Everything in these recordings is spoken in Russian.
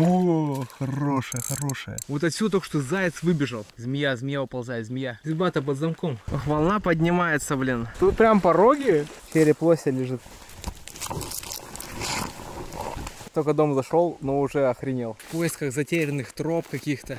О, хорошая, хорошая. Вот отсюда только что заяц выбежал. Змея, змея уползает, змея. Ребята под замком. Ох, волна поднимается, блин. Тут прям пороги. Череп лося лежит. Только дом зашел, но уже охренел. В поисках затерянных троп каких-то.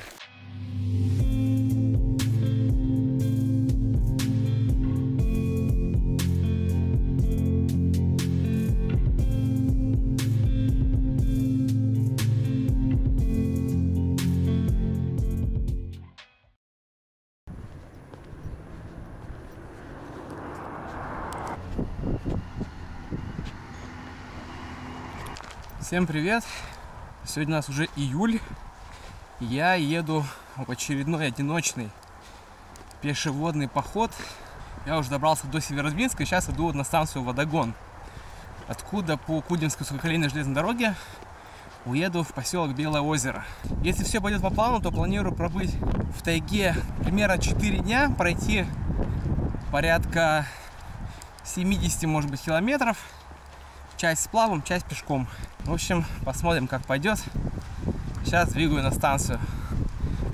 Всем привет! Сегодня у нас уже июль. Я еду в очередной одиночный пешеводный поход. Я уже добрался до Северодвинска и сейчас иду на станцию Водогон, откуда по Кудинской сухоколейной железной дороге уеду в поселок Белое озеро. Если все пойдет по плану, то планирую пробыть в тайге примерно 4 дня, пройти порядка 70, может быть, километров. Часть с плавом, часть пешком. В общем, посмотрим, как пойдет. Сейчас двигаю на станцию.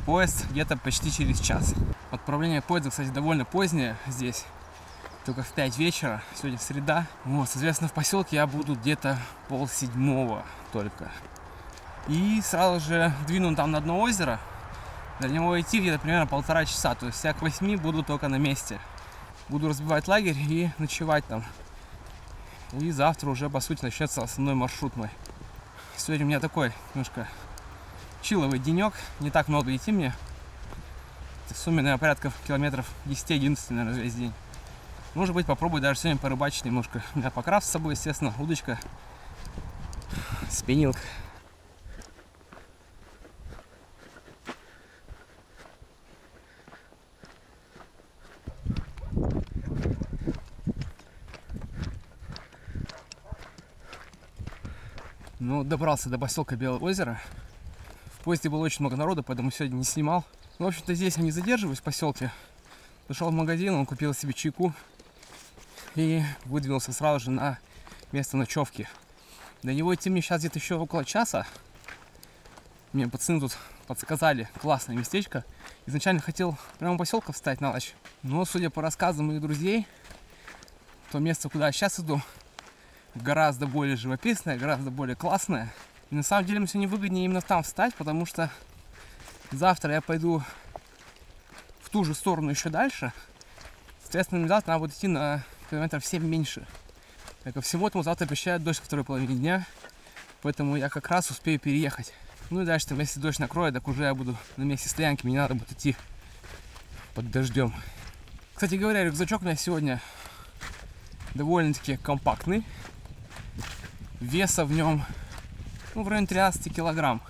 Поезд где-то почти через час. Отправление поезда, кстати, довольно позднее здесь. Только в 5 вечера. Сегодня среда. Вот, соответственно, в поселке я буду где-то 6:30 только. И сразу же двину там на одно озеро. До него идти где-то примерно 1,5 часа. То есть я к 8 буду только на месте. Буду разбивать лагерь и ночевать там. И завтра уже, по сути, начнется основной маршрут мой. Сегодня у меня такой немножко чиловый денек. Не так много идти мне. В сумме, наверное, порядка километров 10-11, наверное, весь день. Может быть, попробую даже сегодня порыбачить немножко. У меня покрас с собой, естественно, удочка, спиннинг. Ну, добрался до поселка Белое озеро. В поезде было очень много народу, поэтому сегодня не снимал. Ну, в общем-то, здесь я не задерживаюсь в поселке. Зашел в магазин, он купил себе чайку и выдвинулся сразу же на место ночевки. До него идти мне сейчас где-то еще около часа. Мне пацаны тут подсказали классное местечко. Изначально хотел прямо у поселка встать на ночь. Но, судя по рассказам моих друзей, то место, куда я сейчас иду, гораздо более живописная, гораздо более классная. И на самом деле мне сегодня выгоднее именно там встать, потому что завтра я пойду в ту же сторону еще дальше. Соответственно, завтра надо будет идти на километров 7 меньше. Так, ко всему этому завтра обещают дождь во второй половине дня, поэтому я как раз успею переехать. Ну и дальше, там, если дождь накроет, так уже я буду на месте стоянки, мне надо будет идти под дождем. Кстати говоря, рюкзачок у меня сегодня довольно-таки компактный. Веса в нем, ну, в районе 13 килограмм.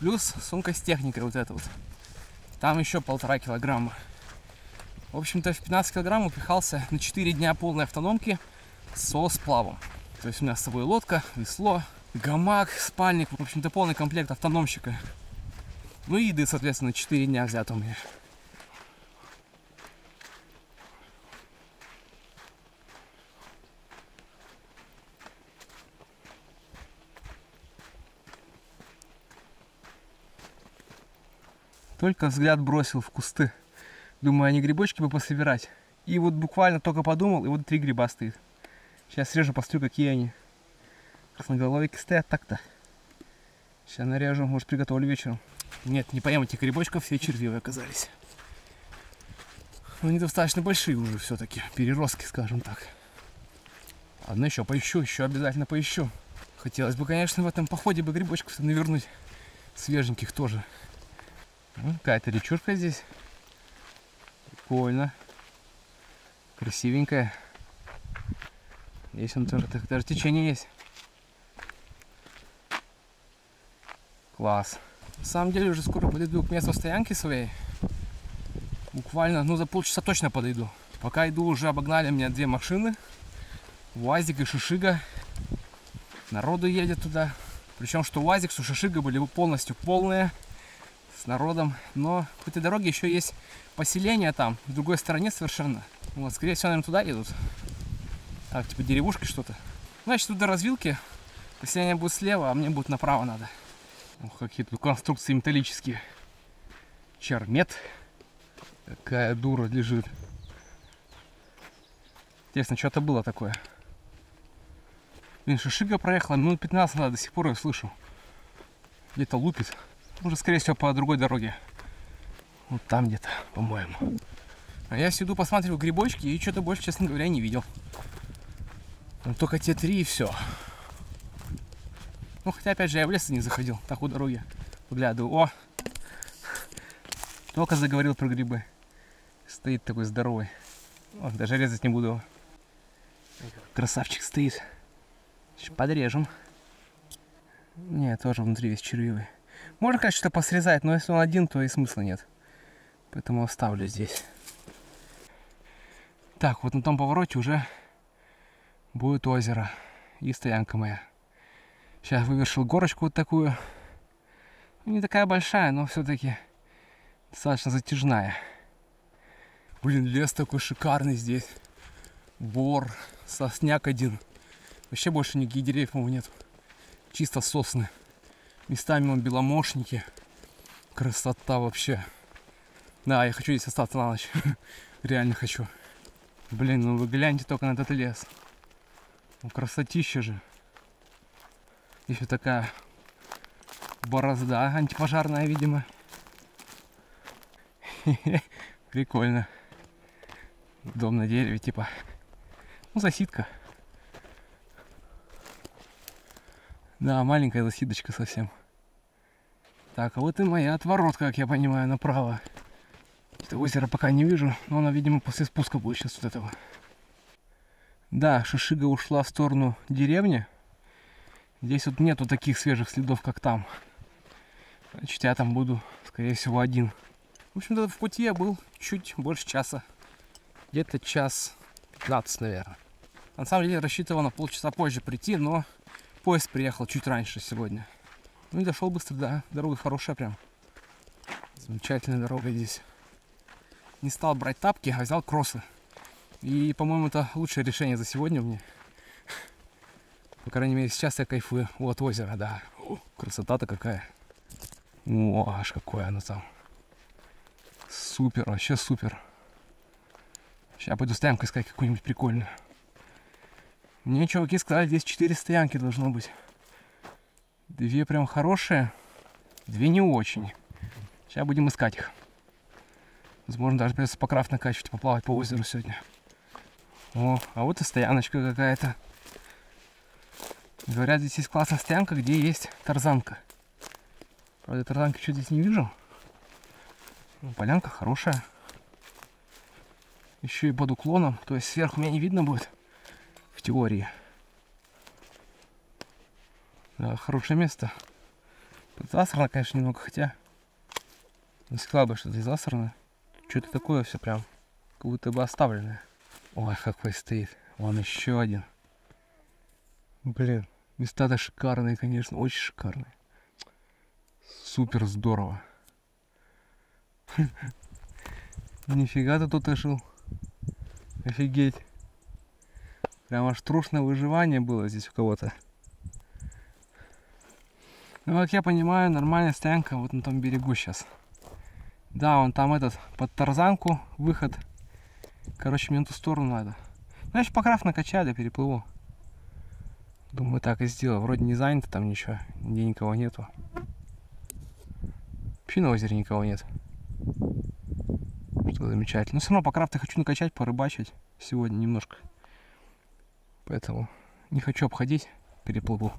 Плюс сумка с техникой вот эта вот. Там еще 1,5 килограмма. В общем-то, в 15 килограмм упихался на 4 дня полной автономки со сплавом. То есть у меня с собой лодка, весло, гамак, спальник. В общем-то, полный комплект автономщика. Ну и еды, соответственно, 4 дня взято у меня. Только взгляд бросил в кусты. Думаю, они грибочки бы пособирать. И вот буквально только подумал, и вот 3 гриба стоит. Сейчас срежу, посмотрю, какие они. Красноголовики стоят так-то. Сейчас нарежу, может, приготовлю вечером. Нет, не поем этих грибочков, все червивые оказались. Но они достаточно большие уже все-таки. Переростки, скажем так. Ладно, еще поищу, еще обязательно поищу. Хотелось бы, конечно, в этом походе бы грибочков навернуть. Свеженьких тоже. Какая-то речушка здесь. Прикольно. Красивенькая. Здесь он тоже, так, даже течение есть. Класс. На самом деле уже скоро подойду к месту стоянки своей. Буквально, ну, за полчаса точно подойду. Пока иду, уже обогнали меня 2 машины. УАЗик и Шишига. Народу едет туда. Причем, что УАЗик с Шишига были полностью полные. С народом, но по этой дороге еще есть поселение там, в другой стороне совершенно. Вот, скорее всего, наверное, туда едут. Так, типа деревушки что-то. Значит, тут до развилки. Поселение будет слева, а мне будет направо надо. Какие тут конструкции металлические. Чармет. Такая дура лежит. Интересно, что-то было такое. Блин, шишига проехала, минут 15 надо, до сих пор я слышу. Где-то лупит. Уже, скорее всего, по другой дороге. Вот там где-то, по-моему. А я сюда посмотрел грибочки и что-то больше, честно говоря, не видел. Но только те три и все. Ну, хотя, опять же, я в лес не заходил, так у дороги поглядываю. О! Только заговорил про грибы. Стоит такой здоровый. О, даже резать не буду его. Красавчик стоит. Сейчас подрежем. Не, тоже внутри весь червивый. Можно, конечно, что-то посрезать, но если он один, то и смысла нет. Поэтому оставлю здесь. Так, вот на том повороте уже будет озеро и стоянка моя. Сейчас вывершил горочку вот такую. Не такая большая, но все-таки достаточно затяжная. Блин, лес такой шикарный здесь. Бор, сосняк один. Вообще больше никаких деревьев его нет. Чисто сосны. Местами вон беломошники. Красота вообще. Да, я хочу здесь остаться на ночь. Реально хочу. Блин, ну вы гляньте только на этот лес. Ну, красотища же. Еще такая борозда антипожарная, видимо. Прикольно. Дом на дереве, типа. Ну, засидка. Да, маленькая засидочка совсем. Так, а вот и моя отворотка, как я понимаю, направо. Это озеро пока не вижу, но она, видимо, после спуска будет сейчас вот этого. Да, шишига ушла в сторону деревни. Здесь вот нету таких свежих следов, как там. Значит, я там буду, скорее всего, один. В общем-то, в пути я был чуть больше часа. Где-то час 15, наверное. На самом деле, рассчитывал на полчаса позже прийти, но поезд приехал чуть раньше сегодня. Ну и дошел быстро, да. Дорога хорошая прям. Замечательная дорога здесь. Не стал брать тапки, а взял кроссы. И, по-моему, это лучшее решение за сегодня мне. По крайней мере, сейчас я кайфую. Вот озеро, да. Красота-то какая. О, аж какое оно там. Супер, вообще супер. Сейчас пойду стоянку искать какую-нибудь прикольную. Мне чуваки сказали, здесь 4 стоянки должно быть. 2 прям хорошие, 2 не очень. Сейчас будем искать их. Возможно, даже придется по крафт накачивать, поплавать по озеру сегодня. О, а вот и стояночка какая-то. Говорят, здесь есть классная стоянка, где есть тарзанка. Правда, тарзанки что здесь не вижу. Ну, полянка хорошая. Еще и под уклоном, то есть сверху меня не видно будет. В теории. Да, хорошее место. Засрано, конечно, немного, хотя. Насекла бы, что здесь засрано. Что-то такое все прям. Как будто бы оставленное. Ой, какой стоит. Вон еще один. Блин, места-то шикарные, конечно. Очень шикарные. Супер здорово. Нифига ты тут жил. Офигеть. Прям аж трушное выживание было здесь у кого-то. Ну, как я понимаю, нормальная стоянка вот на том берегу сейчас. Да, вон там этот, под тарзанку, выход. Короче, мне на ту сторону надо. Значит, по крафт накачали, переплыву. Думаю, так и сделал. Вроде не занято там ничего, нигде никого нету. Вообще на озере никого нет. Что замечательно. Но все равно по крафту хочу накачать, порыбачить сегодня немножко. Поэтому не хочу обходить, переплыву.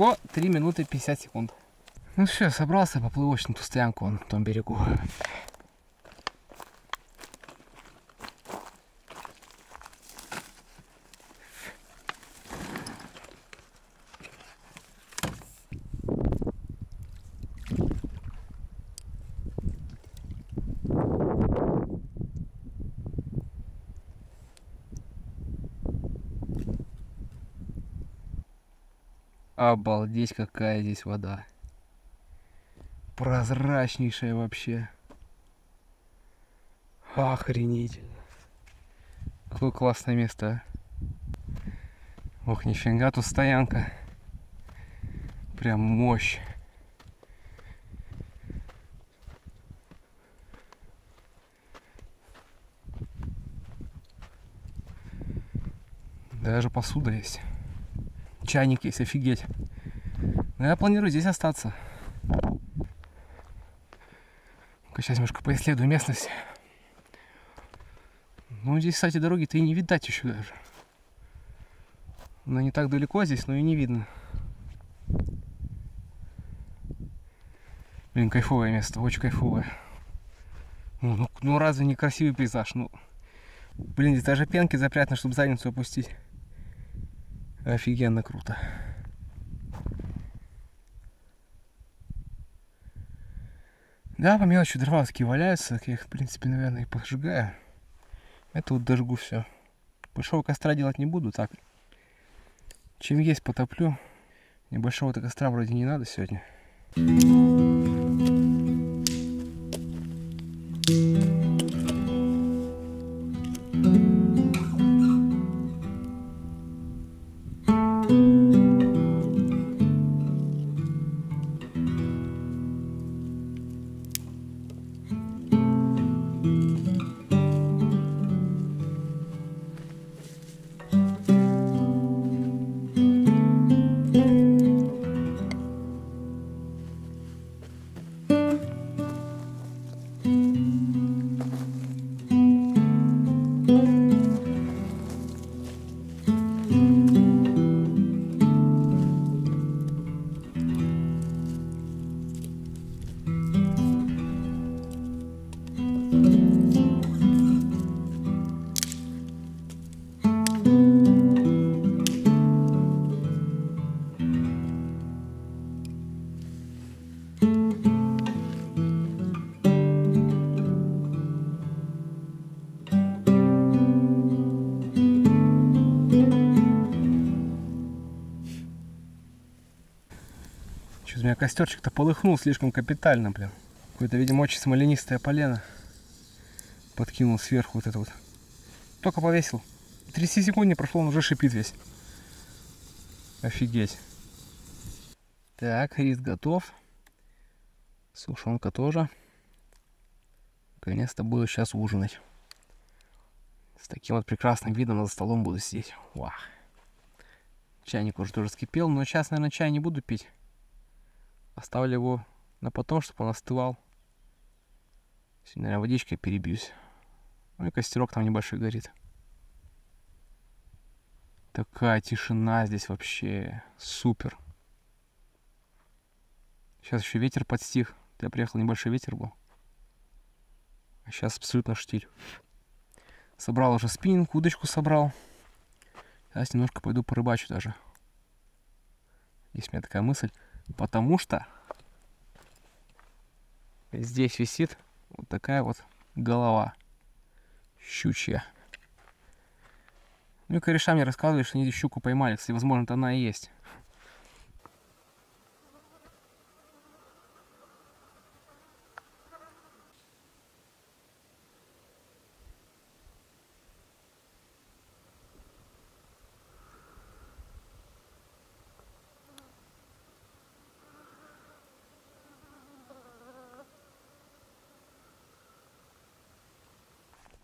Ушло 3 минуты 50 секунд. Ну все, собрался, поплывусь на ту стоянку, вон, на том берегу. Обалдеть, какая здесь вода. Прозрачнейшая вообще. Охренеть. Какое классное место. А? Ох, нифига тут стоянка. Прям мощь. Даже посуда есть. Чайник есть, офигеть. Но я планирую здесь остаться. Сейчас немножко поисследую местность. Ну, здесь, кстати, дороги-то и не видать еще даже. Но не так далеко здесь, но и не видно. Блин, кайфовое место, очень кайфовое. Ну разве не красивый пейзаж? Ну, блин, здесь даже пенки запрятаны, чтобы задницу опустить. Офигенно круто. Да, по мелочи дрова такие валяются, так я их, в принципе, наверное, и пожигаю. Это вот дожгу все. Большого костра делать не буду, так. Чем есть, потоплю. Небольшого-то костра вроде не надо сегодня. У меня костерчик-то полыхнул слишком капитально, блин. Какое-то, видимо, очень смоленистое полено. Подкинул сверху вот это вот. Только повесил. 30 секунд не прошло, он уже шипит весь. Офигеть. Так, рис готов. Сушенка тоже. Наконец-то буду сейчас ужинать. С таким вот прекрасным видом за столом буду сидеть. Уа. Чайник уже тоже скипел, но сейчас, наверное, чай не буду пить. Оставлю его на потом, чтобы он остывал. Сегодня, наверное, водичкой перебьюсь. Ну и костерок там небольшой горит. Такая тишина здесь вообще. Супер. Сейчас еще ветер подстих. Я приехал, небольшой ветер был. А сейчас абсолютно штиль. Собрал уже спиннинг, удочку собрал. Сейчас немножко пойду порыбачу даже. Есть у меня такая мысль. Потому что здесь висит вот такая вот голова щучья. Ну и кореша мне рассказывали, что они щуку поймали. Кстати, возможно, это она и есть.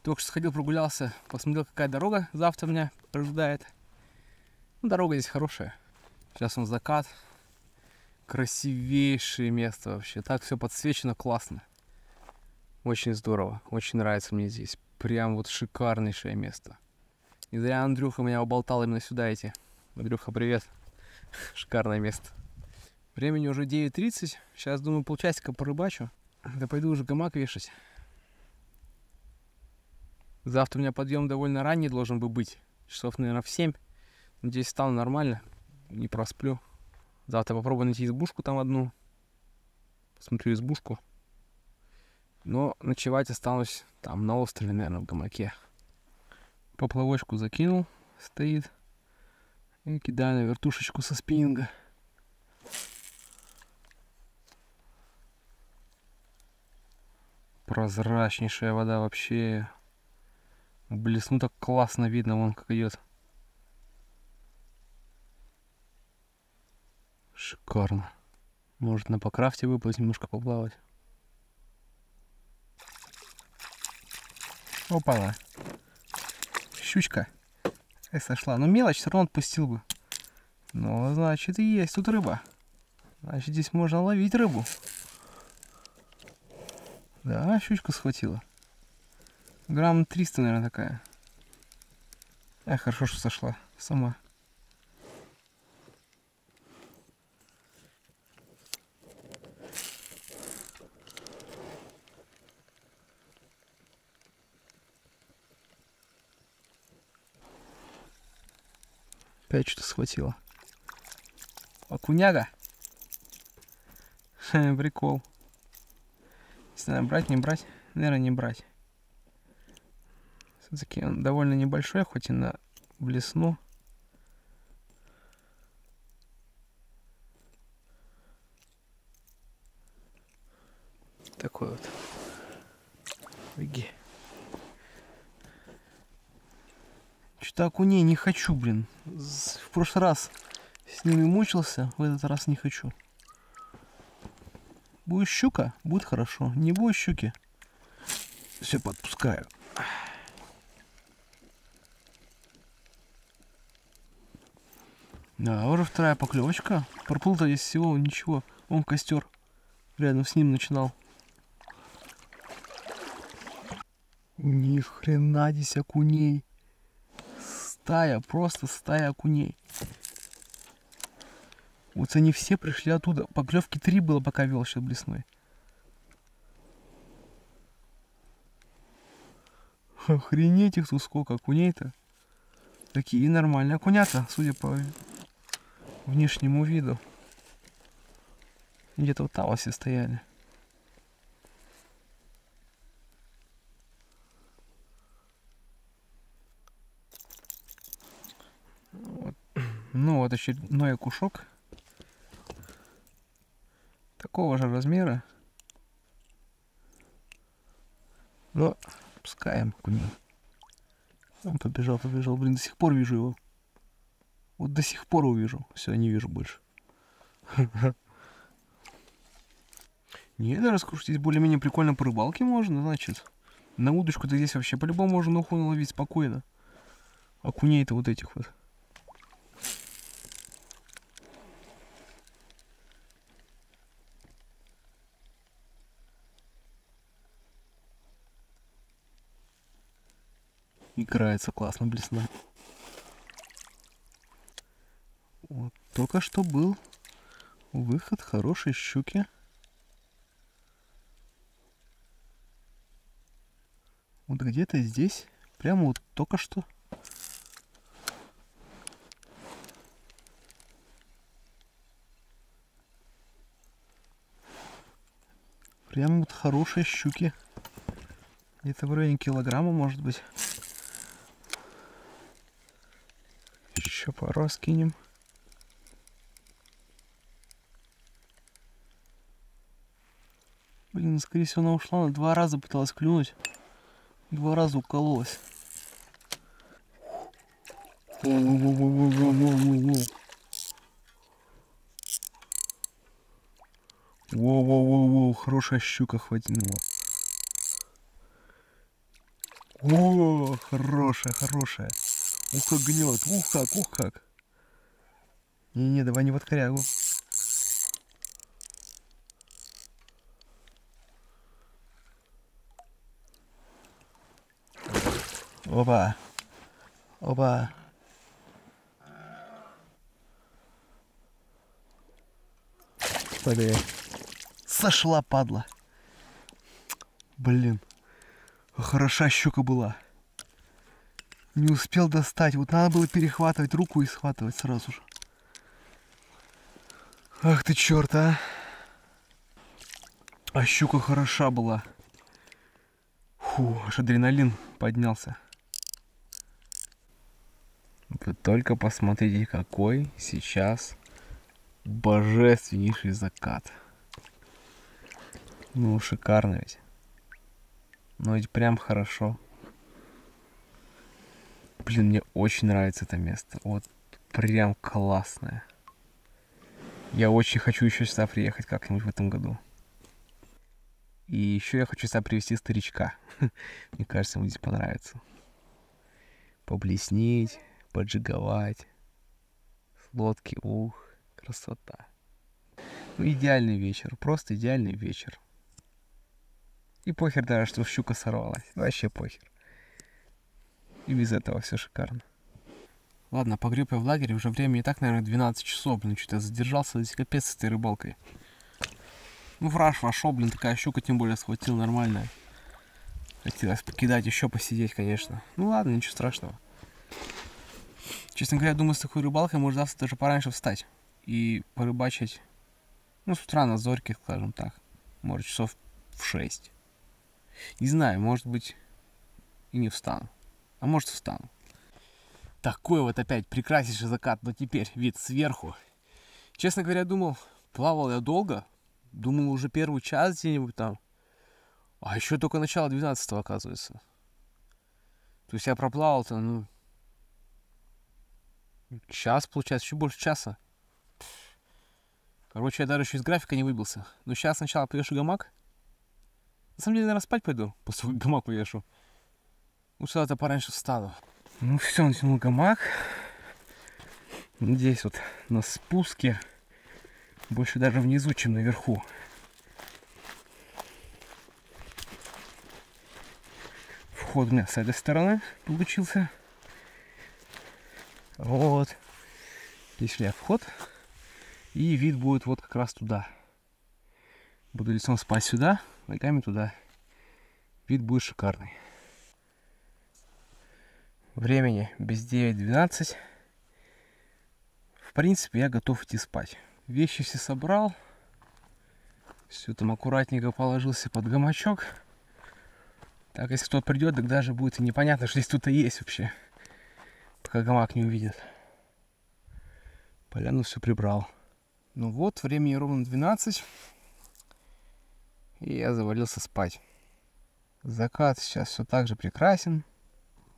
Только что сходил, прогулялся, посмотрел, какая дорога завтра меня ожидает. Ну, дорога здесь хорошая. Сейчас он закат. Красивейшее место вообще. Так все подсвечено, классно. Очень здорово. Очень нравится мне здесь. Прям вот шикарнейшее место. Не зря Андрюха меня уболтал именно сюда идти. Андрюха, привет. Шикарное место. Времени уже 9:30. Сейчас, думаю, полчасика порыбачу. Да пойду уже гамак вешать. Завтра у меня подъем довольно ранний должен бы быть. Часов, наверное, в 7. Надеюсь, встану нормально. Не просплю. Завтра попробую найти избушку там одну. Посмотрю избушку. Но ночевать останусь там на острове, наверное, в гамаке. Поплавочку закинул. Стоит. И кидаю на вертушечку со спиннинга. Прозрачнейшая вода вообще. Блесну так классно видно, вон как идет. Шикарно. Может, на покрафте выплыть, немножко поплавать. Опа-на. Щучка. Ай, сошла. Ну, мелочь, все равно отпустил бы. Ну, значит, и есть тут рыба. Значит, здесь можно ловить рыбу. Да, щучку схватила. Грамм 300, наверное, такая. Эх, хорошо, что сошла сама. Опять что-то схватила. Окуняга. Прикол. Если надо брать, не брать. Наверное, не брать. Все-таки он довольно небольшой, хоть и на блесну. Такой вот. Беги. Что-то окуней не хочу, блин. В прошлый раз с ними мучился, в этот раз не хочу. Будет щука, будет хорошо. Не будет щуки. Все, подпускаю. Да, уже вторая поклевочка. Проплыл-то здесь всего ничего. Он костер рядом с ним начинал. Ни хрена здесь окуней. Стая, просто стая окуней. Вот они все пришли оттуда. Поклевки 3 было, пока вел еще блесной. Охренеть их тут сколько окуней-то. Такие нормальные окунята, судя по внешнему виду. Где-то вот там все стояли. Вот. Ну вот очередной окушок. Такого же размера. Но пускаем окуней. Он побежал, побежал. Блин, до сих пор вижу его. Вот до сих пор увижу. Все, не вижу больше. Не, да, раскрутить. Здесь более-менее прикольно по рыбалке можно, значит. На удочку-то здесь вообще по-любому можно уху наловить спокойно. Окуней-то вот этих вот. Играется классно блесна. Вот, только что был выход хорошей щуки. Вот где-то здесь. Прямо вот только что. Прямо вот хорошие щуки. Где-то в районе килограмма, может быть. Еще пару скинем. Блин, скорее всего, она ушла. Она 2 раза пыталась клюнуть. 2 раза укололась. Воу-воу-воу-воу, хорошая щука хватила. О, хорошая, хорошая. Ух, как гнет, ух, как, ух, как. Не-не, давай не в откорягу. Опа. Опа. что ли? Сошла, падла. Блин, хороша щука была. Не успел достать. Вот надо было перехватывать руку и схватывать сразу же. Ах ты черт, а! А щука хороша была. Фу, аж адреналин поднялся. Вы только посмотрите, какой сейчас божественнейший закат. Ну, шикарно ведь. Ну, ведь прям хорошо. Блин, мне очень нравится это место. Вот прям классное. Я очень хочу еще сюда приехать как-нибудь в этом году. И еще я хочу сюда привезти старичка. Мне кажется, ему здесь понравится. Поблеснеть, поджиговать. С лодки, ух, красота. Ну, идеальный вечер, просто идеальный вечер. И похер даже, что щука сорвалась. Вообще похер. И без этого все шикарно. Ладно, погреб я в лагере. Уже времени так, наверное, 12 часов. Блин, что-то я задержался. Здесь капец с этой рыбалкой. Ну, враж вошел, блин, такая щука, тем более схватил нормальная. Хотелось покидать, еще посидеть, конечно. Ну ладно, ничего страшного. Честно говоря, я думаю, с такой рыбалкой можно завтра даже пораньше встать. И порыбачить, ну, с утра на зорьке, скажем так. Может, часов в 6. Не знаю, может быть, и не встану. А может, встану. Такой вот опять прекраснейший закат, но теперь вид сверху. Честно говоря, думал, плавал я долго. Думал, уже первый час где-нибудь там. А еще только начало 12-го, оказывается. То есть я проплавал-то, ну... Час, получается, еще больше часа. Короче, я даже еще из графика не выбился. Но сейчас сначала повешу гамак. На самом деле, наверное, спать пойду, после того, как гамак повешу. Ну, сюда-то пораньше встану. Ну все, натянул гамак. Здесь вот на спуске. Больше даже внизу, чем наверху. Вход у меня с этой стороны получился. Вот. Здесь у меня вход. И вид будет вот как раз туда. Буду лицом спать сюда, ногами туда. Вид будет шикарный. Времени без 9:12. В принципе, я готов идти спать. Вещи все собрал. Все там аккуратненько положился под гамачок. Так, если кто-то придет, так даже будет и непонятно, что здесь кто-то есть вообще. Пока гамак не увидит. Поляну все прибрал. Ну вот, времени ровно 12. И я завалился спать. Закат сейчас все так же прекрасен.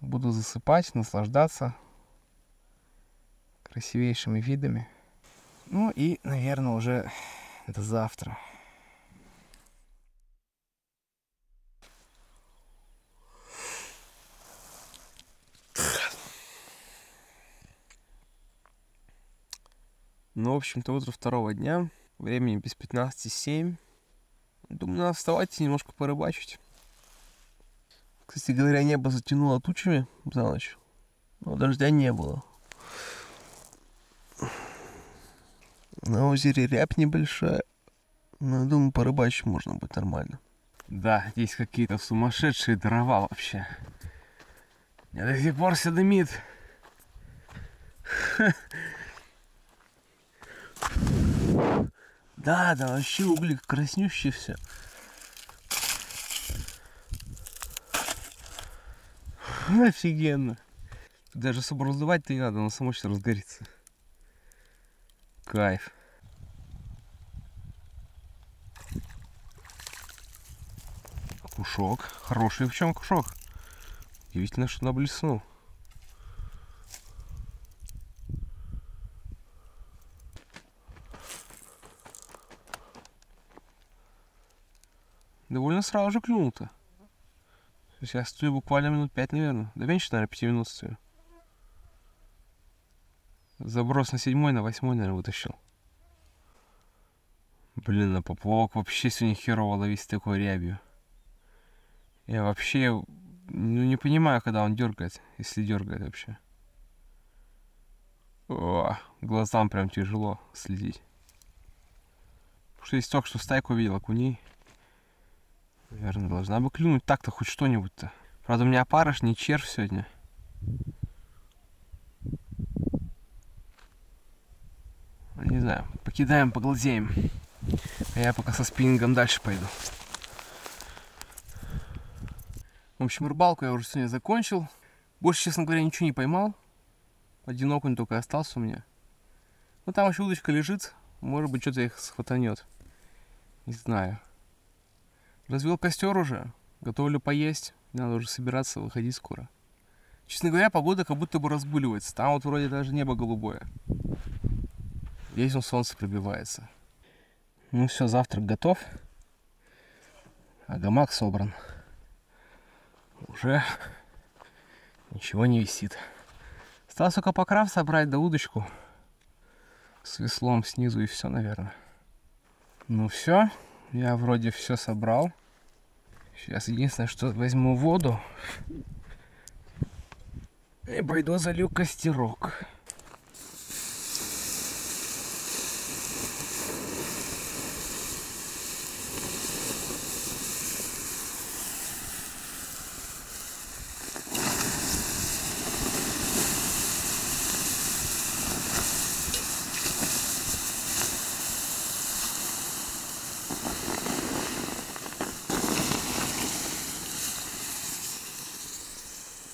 Буду засыпать, наслаждаться красивейшими видами. Ну и, наверное, уже это завтра. Ну, в общем-то, утро второго дня. Времени без 15:07. Думаю, надо вставать и немножко порыбачить. Кстати говоря, небо затянуло тучами за ночь, но дождя не было. На озере рябь небольшая, но, я думаю, порыбачить можно будет нормально. Да, здесь какие-то сумасшедшие дрова вообще. Меня до сих пор все дымит. Да, да, вообще угли краснющие все. Офигенно. Даже особо раздувать-то не надо, но само сейчас разгорится. Кайф. Кушок. Хороший в чем кушок. Удивительно, что наблеснул. Довольно сразу же клюнул-то. Я стою буквально минут 5, наверное. Да меньше, наверное, 5 минут стою. Заброс на 7-й, на 8-й, наверное, вытащил. Блин, на поплавок вообще сегодня херово ловить с такой рябью. Я вообще, ну, не понимаю, когда он дергает, если дергает вообще. О, глазам прям тяжело следить. что если только что стайку видел окуней, наверное, должна бы клюнуть так-то хоть что-нибудь-то. Правда, у меня опарыш, не червь сегодня. Не знаю, покидаем, поглазеем. А я пока со спиннингом дальше пойду. В общем, рыбалку я уже сегодня закончил. Больше, честно говоря, ничего не поймал. Один окунь только остался у меня. Но там еще удочка лежит. Может быть, что-то их схватанет. Не знаю. Развел костер уже. Готовлю поесть. Надо уже собираться, выходить скоро. Честно говоря, погода как будто бы разбуливается. Там вот вроде даже небо голубое. Здесь он солнце пробивается. Ну все, завтрак готов. А гамак собран. Уже ничего не висит. Осталось только покрав собрать, да удочку с веслом снизу, и все, наверное. Ну все, я вроде все собрал. Сейчас единственное, что возьму воду и пойду залью костерок.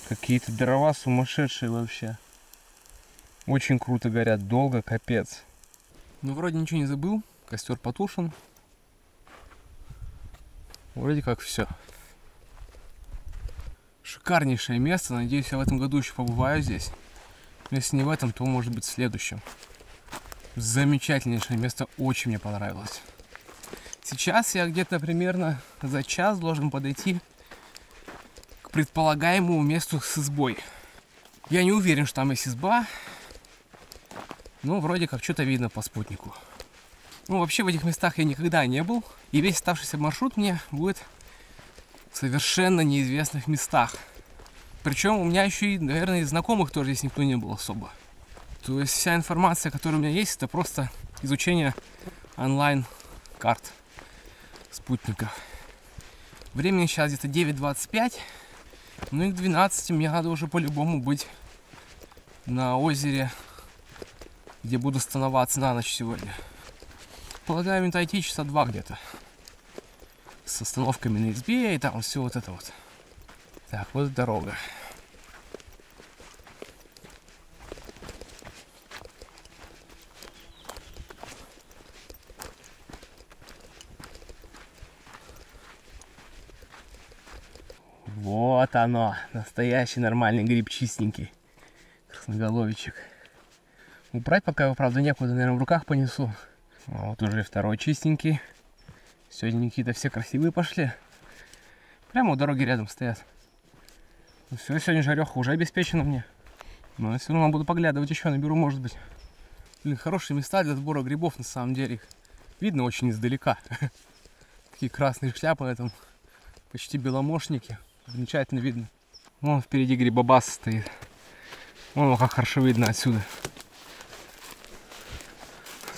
Какие-то дрова сумасшедшие вообще. Очень круто горят, долго, капец. Ну, вроде ничего не забыл. Костер потушен. Вроде как все. Шикарнейшее место. Надеюсь, я в этом году еще побываю здесь. Если не в этом, то может быть в следующем. Замечательнейшее место. Очень мне понравилось. Сейчас я где-то примерно за час должен подойти предполагаемому месту с избой. Я не уверен, что там есть изба, но вроде как что-то видно по спутнику. Ну, вообще в этих местах я никогда не был, и весь оставшийся маршрут мне будет в совершенно неизвестных местах. Причем у меня еще и, наверное, из знакомых тоже здесь никто не был особо. То есть вся информация, которая у меня есть, это просто изучение онлайн-карт спутников. Времени сейчас где-то 9:25. Ну и к 12 мне надо уже по-любому быть на озере, где буду остановаться на ночь сегодня. Полагаю, идти часа 2 где-то. С остановками на избе и там все вот это вот. Так, вот дорога. Вот оно, настоящий нормальный гриб, чистенький, красноголовичек. Убрать пока его, правда, некуда, наверное, в руках понесу. Вот уже второй чистенький. Сегодня какие-то все красивые пошли. Прямо у дороги рядом стоят. Ну все, сегодня жареха уже обеспечена мне. Но я все равно буду поглядывать еще, наберу, может быть. Блин, хорошие места для сбора грибов, на самом деле. Их видно очень издалека. Такие красные шляпы на этом. Почти беломошники. Замечательно видно. Вон впереди грибобас стоит. Вон как хорошо видно отсюда.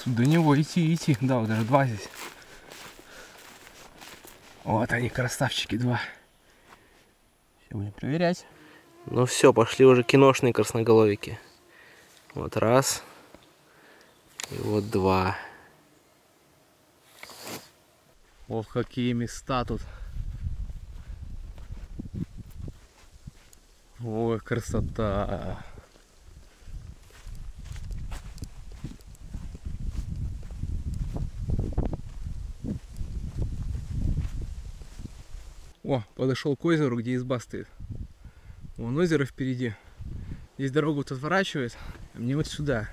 До него идти. Да, вот даже два здесь. Вот они, красавчики, два. Сейчас будем проверять. Ну все, пошли уже киношные красноголовики. Вот раз. И вот два. Ох, какие места тут. Ой, красота! О, подошел к озеру, где изба стоит. Вон озеро впереди. Здесь дорогу вот отворачивает, а мне вот сюда.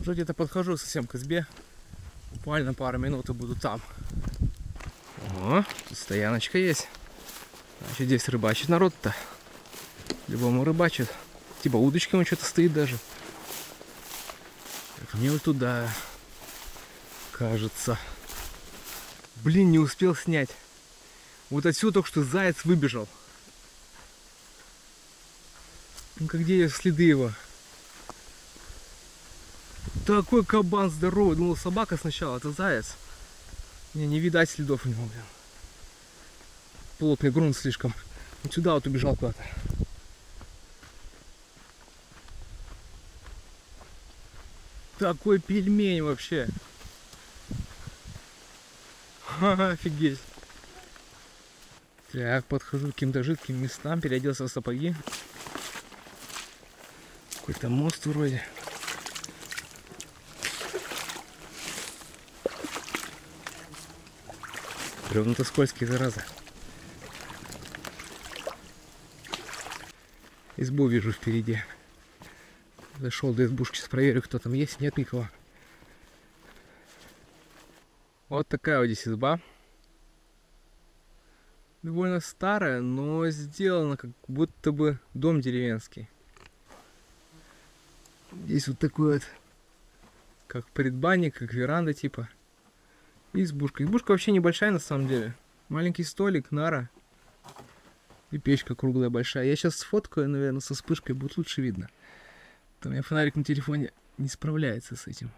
Уже где-то подхожу совсем к избе. Буквально пару минут и буду там. О, тут стояночка есть. Значит, здесь рыбачит народ-то. Любому рыбачит. Типа удочки он что-то стоит даже. Так, мне вот туда, кажется. Блин, не успел снять. Вот отсюда только что заяц выбежал. Ну-ка, где следы его? Такой кабан здоровый. Думал, собака сначала, это заяц. Не видать следов у него, блин. Плотный грунт слишком. Вот сюда вот убежал куда-то. Такой пельмень вообще. Офигеть. Так, подхожу к каким-то жидким местам, переоделся в сапоги. Какой-то мост вроде. Бревна-то скользкие, зараза. Избу вижу впереди. Зашел до избушки, сейчас проверю, кто там есть, нет никого. Вот такая вот здесь изба. Довольно старая, но сделана как будто бы дом деревенский. Здесь вот такой вот, как предбанник, как веранда типа. И избушка. Избушка вообще небольшая на самом деле. Маленький столик, нара. И печка круглая, большая. Я сейчас сфоткаю, наверное, со вспышкой, будет лучше видно. Там у меня фонарик на телефоне не справляется с этим.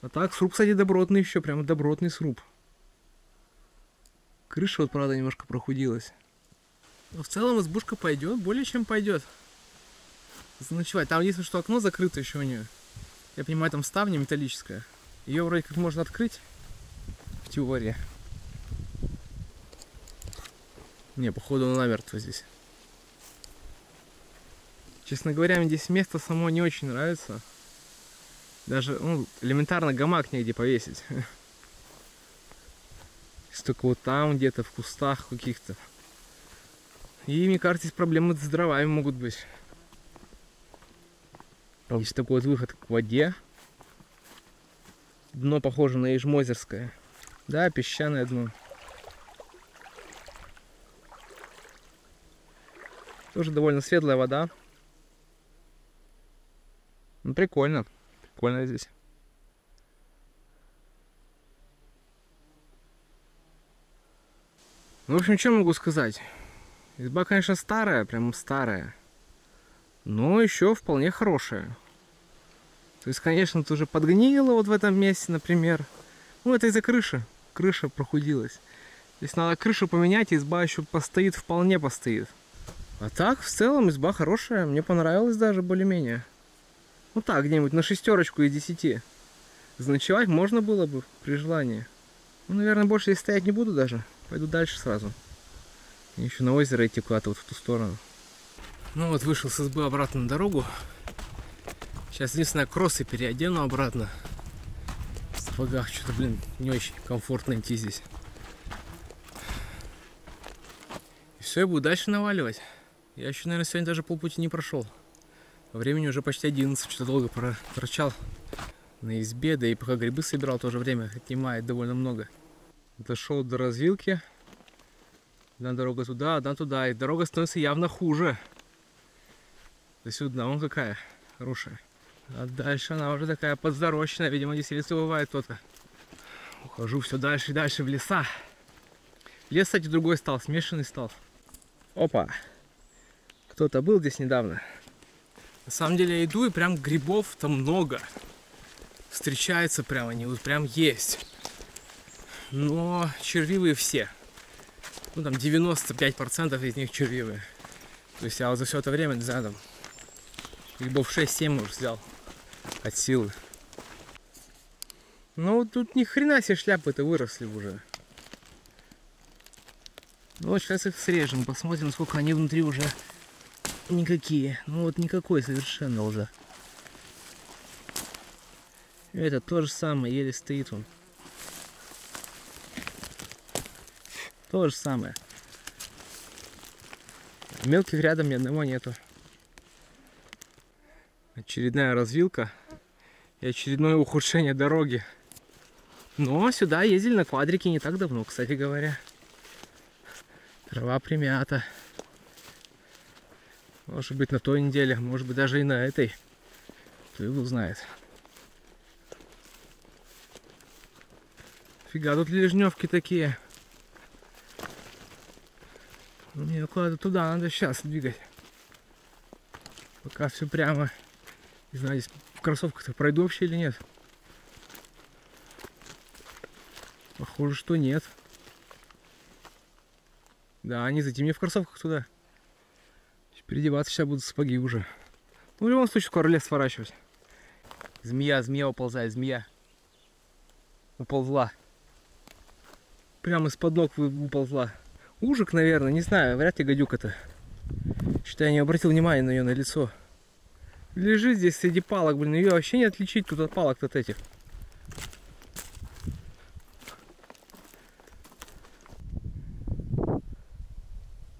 А так, сруб, кстати, добротный еще, прямо добротный сруб. Крыша вот, правда, немножко прохудилась. Но в целом избушка пойдет, более чем пойдет. Заночевать. Там единственное, что окно закрыто еще у нее. Я понимаю, там ставня металлическая. Ее вроде как можно открыть. В теории. Не, походу, она намертво здесь. Честно говоря, мне здесь место само не очень нравится. Даже, ну, элементарно гамак негде повесить. Только вот там где-то, в кустах каких-то. И, мне кажется, здесь проблемы с дровами могут быть. Здесь такой вот выход к воде. Дно похоже на Ижмозерское. Да, песчаное дно. Тоже довольно светлая вода. Ну, прикольно. Прикольно здесь. Ну, в общем, что могу сказать? Изба, конечно, старая, прям старая. Но еще вполне хорошая. То есть, конечно, тут уже подгнило вот в этом месте, например. Ну, это из-за крыши. Крыша прохудилась. Здесь надо крышу поменять, изба еще постоит, вполне постоит. А так, в целом, изба хорошая. Мне понравилась даже более-менее. Ну так, где-нибудь на 6 из 10. Заночевать можно было бы при желании. Ну, наверное, больше здесь стоять не буду даже. Пойду дальше сразу. Мне еще на озеро идти куда-то вот в ту сторону. Ну вот, вышел с избы обратно на дорогу. Сейчас, единственное, кроссы переодену обратно. В сапогах что-то, блин, не очень комфортно идти здесь. И все, я буду дальше наваливать. Я еще, наверное, сегодня даже полпути не прошел. По времени уже почти 11, что-то долго проторчал на избе, да и пока грибы собирал, тоже время отнимает довольно много. Дошел до развилки. Одна дорога туда, одна туда. И дорога становится явно хуже. До сюда, вон какая хорошая. А дальше она уже такая подзорощенная. Видимо, здесь лесу бывает кто-то. Ухожу все дальше и дальше в леса. Лес, кстати, другой стал, смешанный стал. Опа! Кто-то был здесь недавно. На самом деле я иду, и прям грибов-то много. Встречается прямо, они вот прям есть. Но червивые все. Ну там 95% из них червивые. То есть я вот за все это время, не знаю, там грибов 6-7 уже взял от силы. Ну тут ни хрена себе шляпы-то выросли уже. Ну вот сейчас их срежем, посмотрим, сколько они внутри уже никакие. Ну вот никакой совершенно уже. Это то же самое, еле стоит он. То же самое. Мелких рядом ни одного нету. Очередная развилка и очередное ухудшение дороги. Но сюда ездили на квадрике не так давно, кстати говоря. Трава примята. Может быть, на той неделе, может быть, даже и на этой. Кто его знает. Фига, тут лежневки такие. Мне куда-то туда надо сейчас двигать. Пока все прямо Не знаю, здесь в кроссовках-то пройду вообще или нет. Похоже, что нет. Да, не зайти мне в кроссовках туда. Переодеваться сейчас будут сапоги уже. Ну, в любом случае, скоро лес сворачивать. Змея уползает, змея. Уползла. Прямо из-под ног уползла. Ужик, наверное, не знаю, вряд ли гадюка-то. Что-то я не обратил внимания на ее на лицо. Лежит здесь среди палок, блин, ее вообще не отличить тут от палок от этих.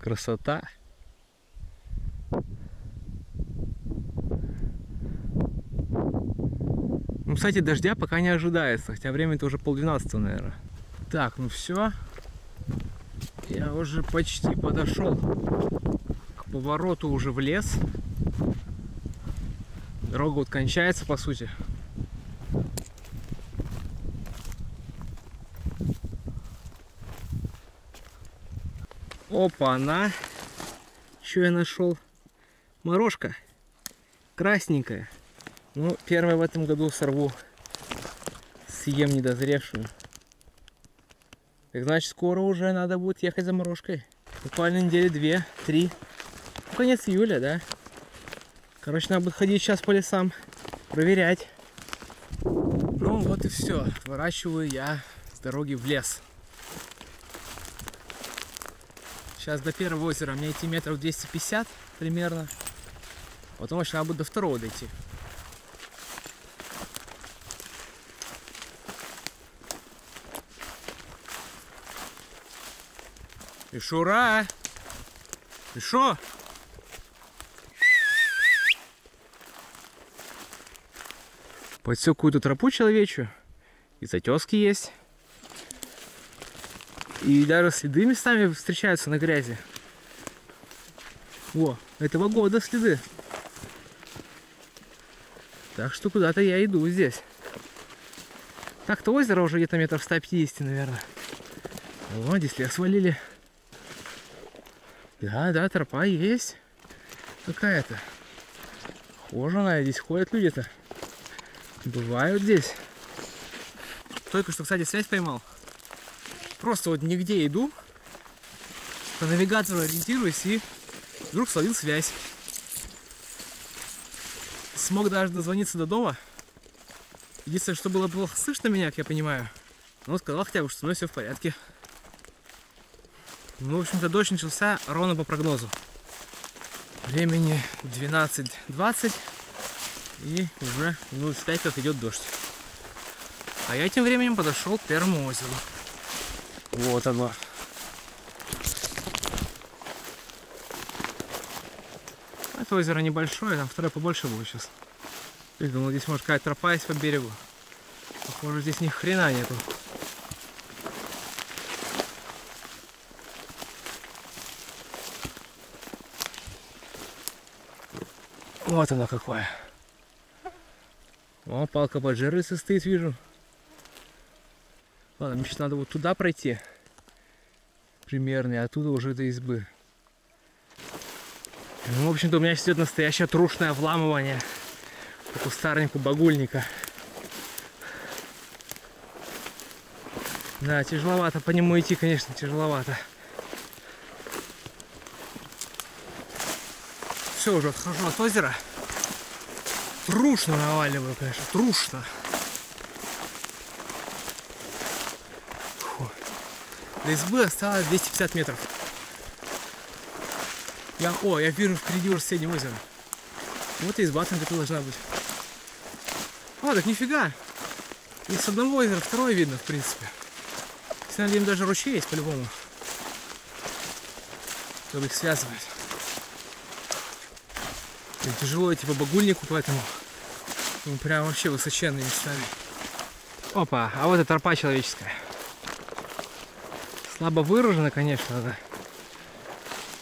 Красота. Ну, кстати, дождя пока не ожидается, хотя время-то уже 11:30, наверное. Так, ну все. Я уже почти подошел к повороту уже в лес. Дорога вот кончается, по сути. Опа-на! Что я нашел? Морожка. Красненькая. Ну, первая в этом году сорву. Съем недозревшую. Так, значит, скоро уже надо будет ехать за морожкой. Буквально недели 2-3. Ну, конец июля, да? Короче, надо будет ходить сейчас по лесам. Проверять. Ну, вот и все. Отворачиваю я с дороги в лес. Сейчас до первого озера мне идти метров 250 примерно. Потом еще надо будет до второго дойти. Мишура! Мишо! Подсек какую-то тропу человечью. И затески есть. И даже следы местами встречаются на грязи. О, этого года следы. Так что куда-то я иду здесь. Так-то озеро уже где-то метров 150, наверное. О, здесь лес свалили. Да, тропа есть какая-то. Хоженая, здесь ходят люди-то. Бывают здесь. Только что, кстати, связь поймал. Просто вот нигде иду, по навигатору ориентируюсь, и вдруг словил связь. Смог даже дозвониться до дома. Единственное, что было плохо слышно меня, как я понимаю. Но сказал хотя бы, что со мной все в порядке. Ну, в общем-то, дождь начался ровно по прогнозу. Времени 12:20. И уже минут 5 как идет дождь. А я тем временем подошел к первому озеру. Вот оно. Это озеро небольшое, там второе побольше было сейчас. Я думал, здесь может какая-то тропа есть по берегу. Похоже, здесь ни хрена нету. Вот оно какое. О, палка под жерлицей стоит, вижу. Ладно, мне сейчас надо вот туда пройти. Примерно, и оттуда уже до избы. Ну, в общем-то, у меня сейчас идет настоящее трушное вламывание по кустарнику багульника. Да, тяжеловато по нему идти, конечно, тяжеловато. Все, уже отхожу от озера. Трушно наваливаю, конечно, трушно. Фу. До избы осталось 250 метров. Я вижу впереди уже соседнее озеро. Вот и изба там где-то должна быть. А, так нифига. И с одного озера второе видно, в принципе. Если, надеюсь, даже ручей есть по-любому. Чтобы их связывать. Тяжело идти по багульнику, поэтому ну, прям вообще высоченные местами. Опа, а вот и тропа человеческая. Слабо выражена, конечно, да.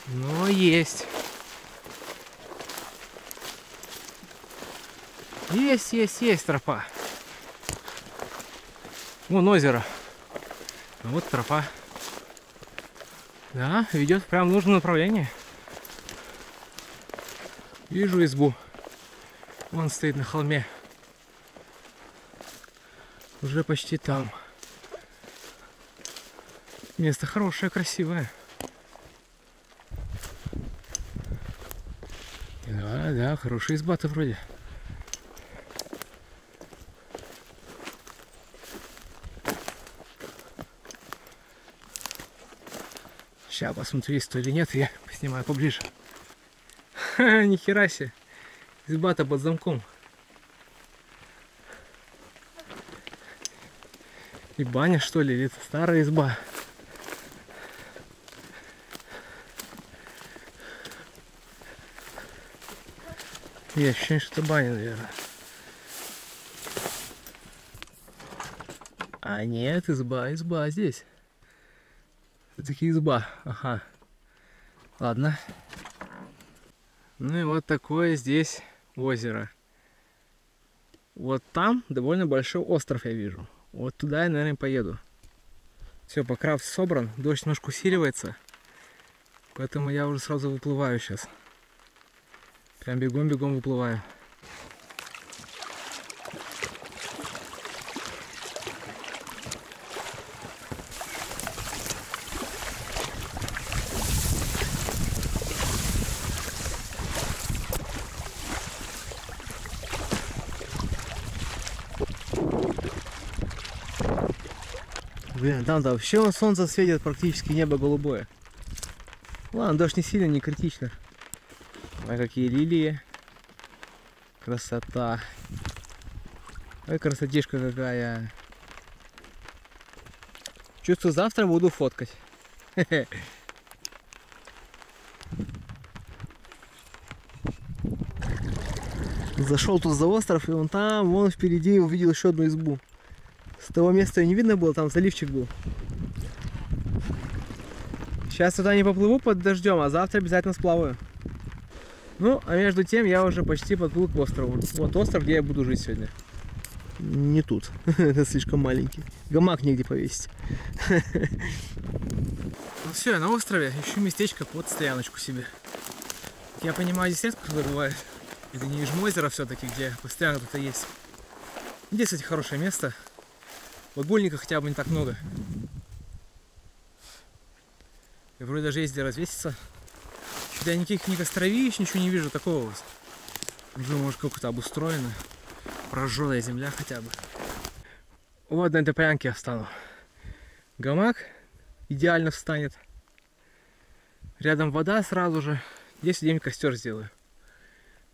Но есть. Есть тропа. Вон озеро. А вот тропа. Да, ведет прям в нужном направлении. Вижу избу. Вон стоит на холме. Уже почти там. Место хорошее, красивое. Да, да, хорошая изба-то вроде. Сейчас посмотрю, есть то или нет, я поснимаю поближе. Ха-ха, нихера себе. Изба-то под замком. И баня, что ли, или это старая изба? Я ощущение, что это баня, наверное. А нет, изба, изба здесь. Такие изба, ага. Ладно. Ну и вот такое здесь озеро. Вот там довольно большой остров я вижу. Вот туда я, наверное, поеду. Все, покров собран, дождь немножко усиливается, поэтому я уже сразу выплываю сейчас. Прям бегом-бегом выплываю. Блин, там-то вообще солнце светит, практически небо голубое. Ладно, дождь не сильно, не критично. Ой, какие лилии. Красота. Ой, красотишка какая. Чувствую, завтра буду фоткать. Хе-хе. Зашел тут за остров, и вон там, вон впереди увидел еще одну избу. С того места ее не видно было, там заливчик был. Сейчас туда не поплыву под дождем, а завтра обязательно сплаваю. Ну, а между тем я уже почти подплыл к острову. Вот остров, где я буду жить сегодня. Не тут, это слишком маленький. Гамак негде повесить. Ну все, я на острове, ищу местечко под стояночку себе. Я понимаю, здесь редко кто-то бывает. Это не Ижмозеро все-таки, где постоянно кто-то есть. Здесь, кстати, хорошее место. Багульника хотя бы не так много. И вроде даже есть где развеситься. Я никаких ни островищ, ничего не вижу такого у вас. Уже, может, как-то обустроено. Прожженная земля хотя бы. Вот на этой полянке я встану. Гамак идеально встанет. Рядом вода сразу же. Здесь где-нибудь костер сделаю.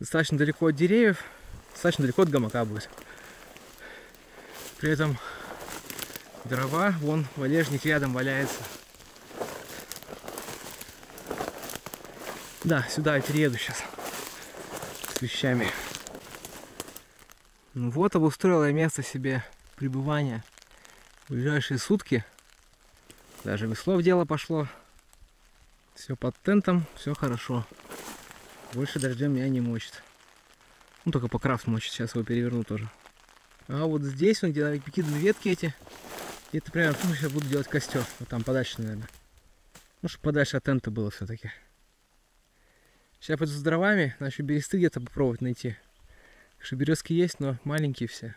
Достаточно далеко от деревьев, достаточно далеко от гамака будет. При этом дрова, вон валежник рядом валяется. Да, сюда я перееду сейчас с вещами. Ну вот, обустроил я место себе пребывания. В ближайшие сутки даже весло в дело пошло. Все под тентом, все хорошо. Больше дождем меня не мочит. Ну только покров мочит, сейчас его переверну тоже. А вот здесь, вон, где накиданы ветки эти. Где-то прямо тут сейчас буду делать костер. Вот там подальше, наверное. Ну, чтобы подальше от тента было все-таки. Сейчас пойду с дровами, начну бересты где-то попробовать найти. Потому что березки есть, но маленькие все.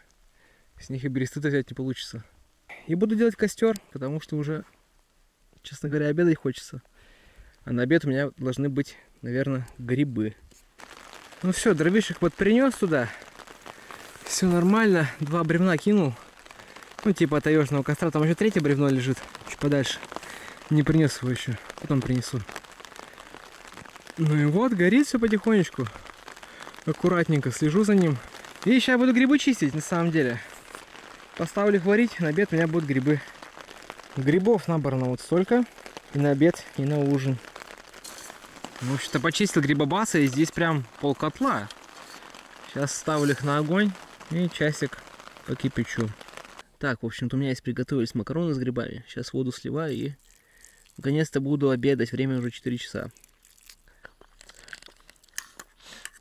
С них и бересты-то взять не получится. И буду делать костер, потому что уже, честно говоря, обедать хочется. А на обед у меня должны быть, наверное, грибы. Ну все, дровишек вот принес туда. Все нормально, два бревна кинул. Ну типа таежного костра, там еще третье бревно лежит, чуть подальше. Не принес его еще, потом принесу. Ну и вот, горит все потихонечку. Аккуратненько слежу за ним. И сейчас буду грибы чистить, на самом деле. Поставлю их варить, на обед у меня будут грибы. Грибов набрано вот столько. И на обед, и на ужин. В общем-то, почистил грибобасы, и здесь прям полкотла. Сейчас ставлю их на огонь и часик покипячу. Так, в общем-то, у меня есть приготовились макароны с грибами. Сейчас воду сливаю и наконец-то буду обедать. Время уже 4 часа.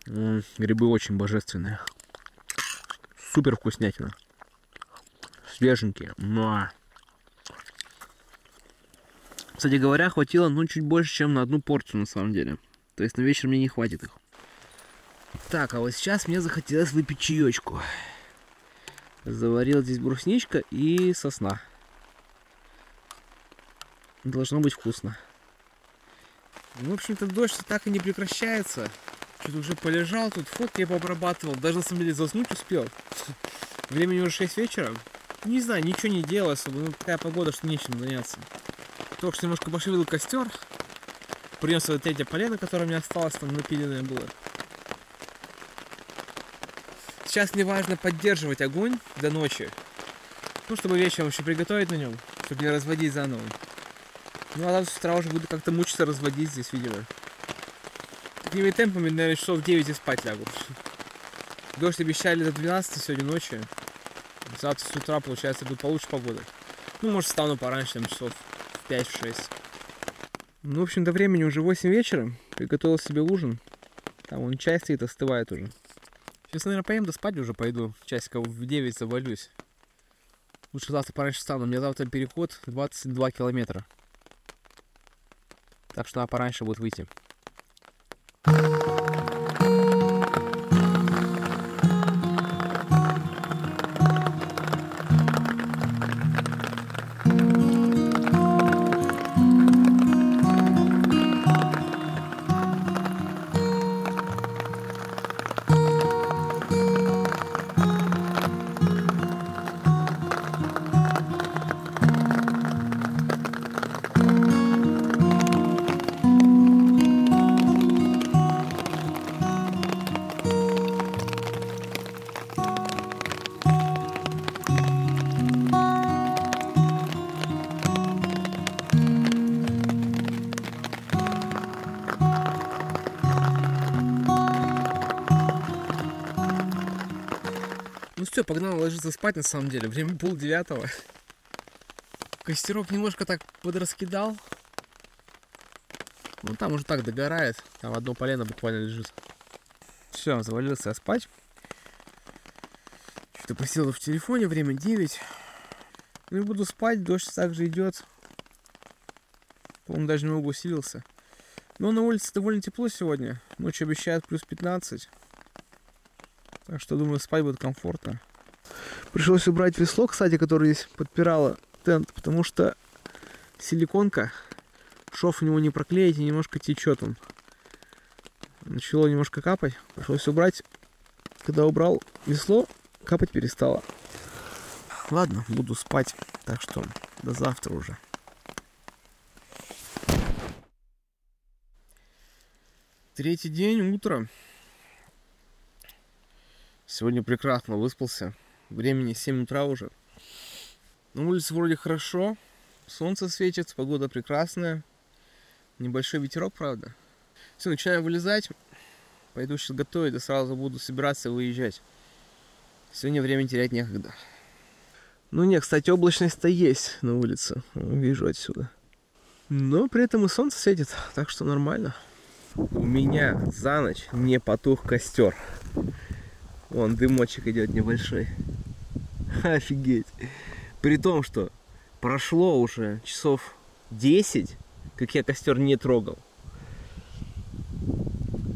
Грибы очень божественные. Супер вкуснятина. Свеженькие. Муа. Кстати говоря, хватило, ну, чуть больше, чем на одну порцию, на самом деле. То есть на вечер мне не хватит их. Так, а вот сейчас мне захотелось выпить чаечку. Заварил здесь брусничка и сосна. Должно быть вкусно. Ну, в общем-то, дождь так и не прекращается. Что-то уже полежал тут, фотки я пообрабатывал. Даже на самом деле заснуть успел. Времени уже 6 вечера. Не знаю, ничего не делал особо. Ну, такая погода, что нечем заняться. Только что немножко пошевелил костер. Принес вот эти полено, которое у меня осталось, там напиленное было. Сейчас мне важно поддерживать огонь до ночи. Ну, чтобы вечером еще приготовить на нем, чтобы не разводить заново. Ну, а там с утра уже буду как-то мучиться разводить здесь, видимо. Такими темпами, наверное, часов 9 и спать лягу. Дождь обещали до 12 сегодня ночи. Завтра с утра, получается, будет получше погода. Ну, может, встану пораньше, там, часов в 5-6. Ну, в общем-то, времени уже 8 вечера. Приготовил себе ужин. Там вон чай стоит, остывает уже. Сейчас, наверное, поем, да спать уже пойду. Часиков в 9 завалюсь. Лучше завтра пораньше встану. У меня завтра переход 22 километра. Так что пораньше будет выйти. Все, погнал ложиться спать на самом деле. Время 8:30. Костерок немножко так подраскидал. Ну там уже так догорает. Там одно полено буквально лежит. Все, завалился я спать. Что-то посидел в телефоне, время 9. Ну и буду спать, дождь также идет. По-моему, даже немного усилился. Но на улице довольно тепло сегодня. Ночью обещают плюс 15. Так что, думаю, спать будет комфортно. Пришлось убрать весло, кстати, которое здесь подпирало тент, потому что силиконка, шов у него не проклеить и немножко течет он. Начало немножко капать, пришлось убрать. Когда убрал весло, капать перестало. Ладно, буду спать, так что до завтра уже. Третий день, утро. Сегодня прекрасно выспался. Времени 7 утра уже. На улице вроде хорошо. Солнце светит, погода прекрасная. Небольшой ветерок, правда. Все, начинаю вылезать. Пойду сейчас готовить, да сразу буду собираться и выезжать. Сегодня время терять некогда. Ну не, кстати, облачность-то есть на улице. Вижу отсюда. Но при этом и солнце светит, так что нормально. У меня за ночь не потух костер. Вон, дымочек идет небольшой. Офигеть. При том, что прошло уже часов 10, как я костер не трогал.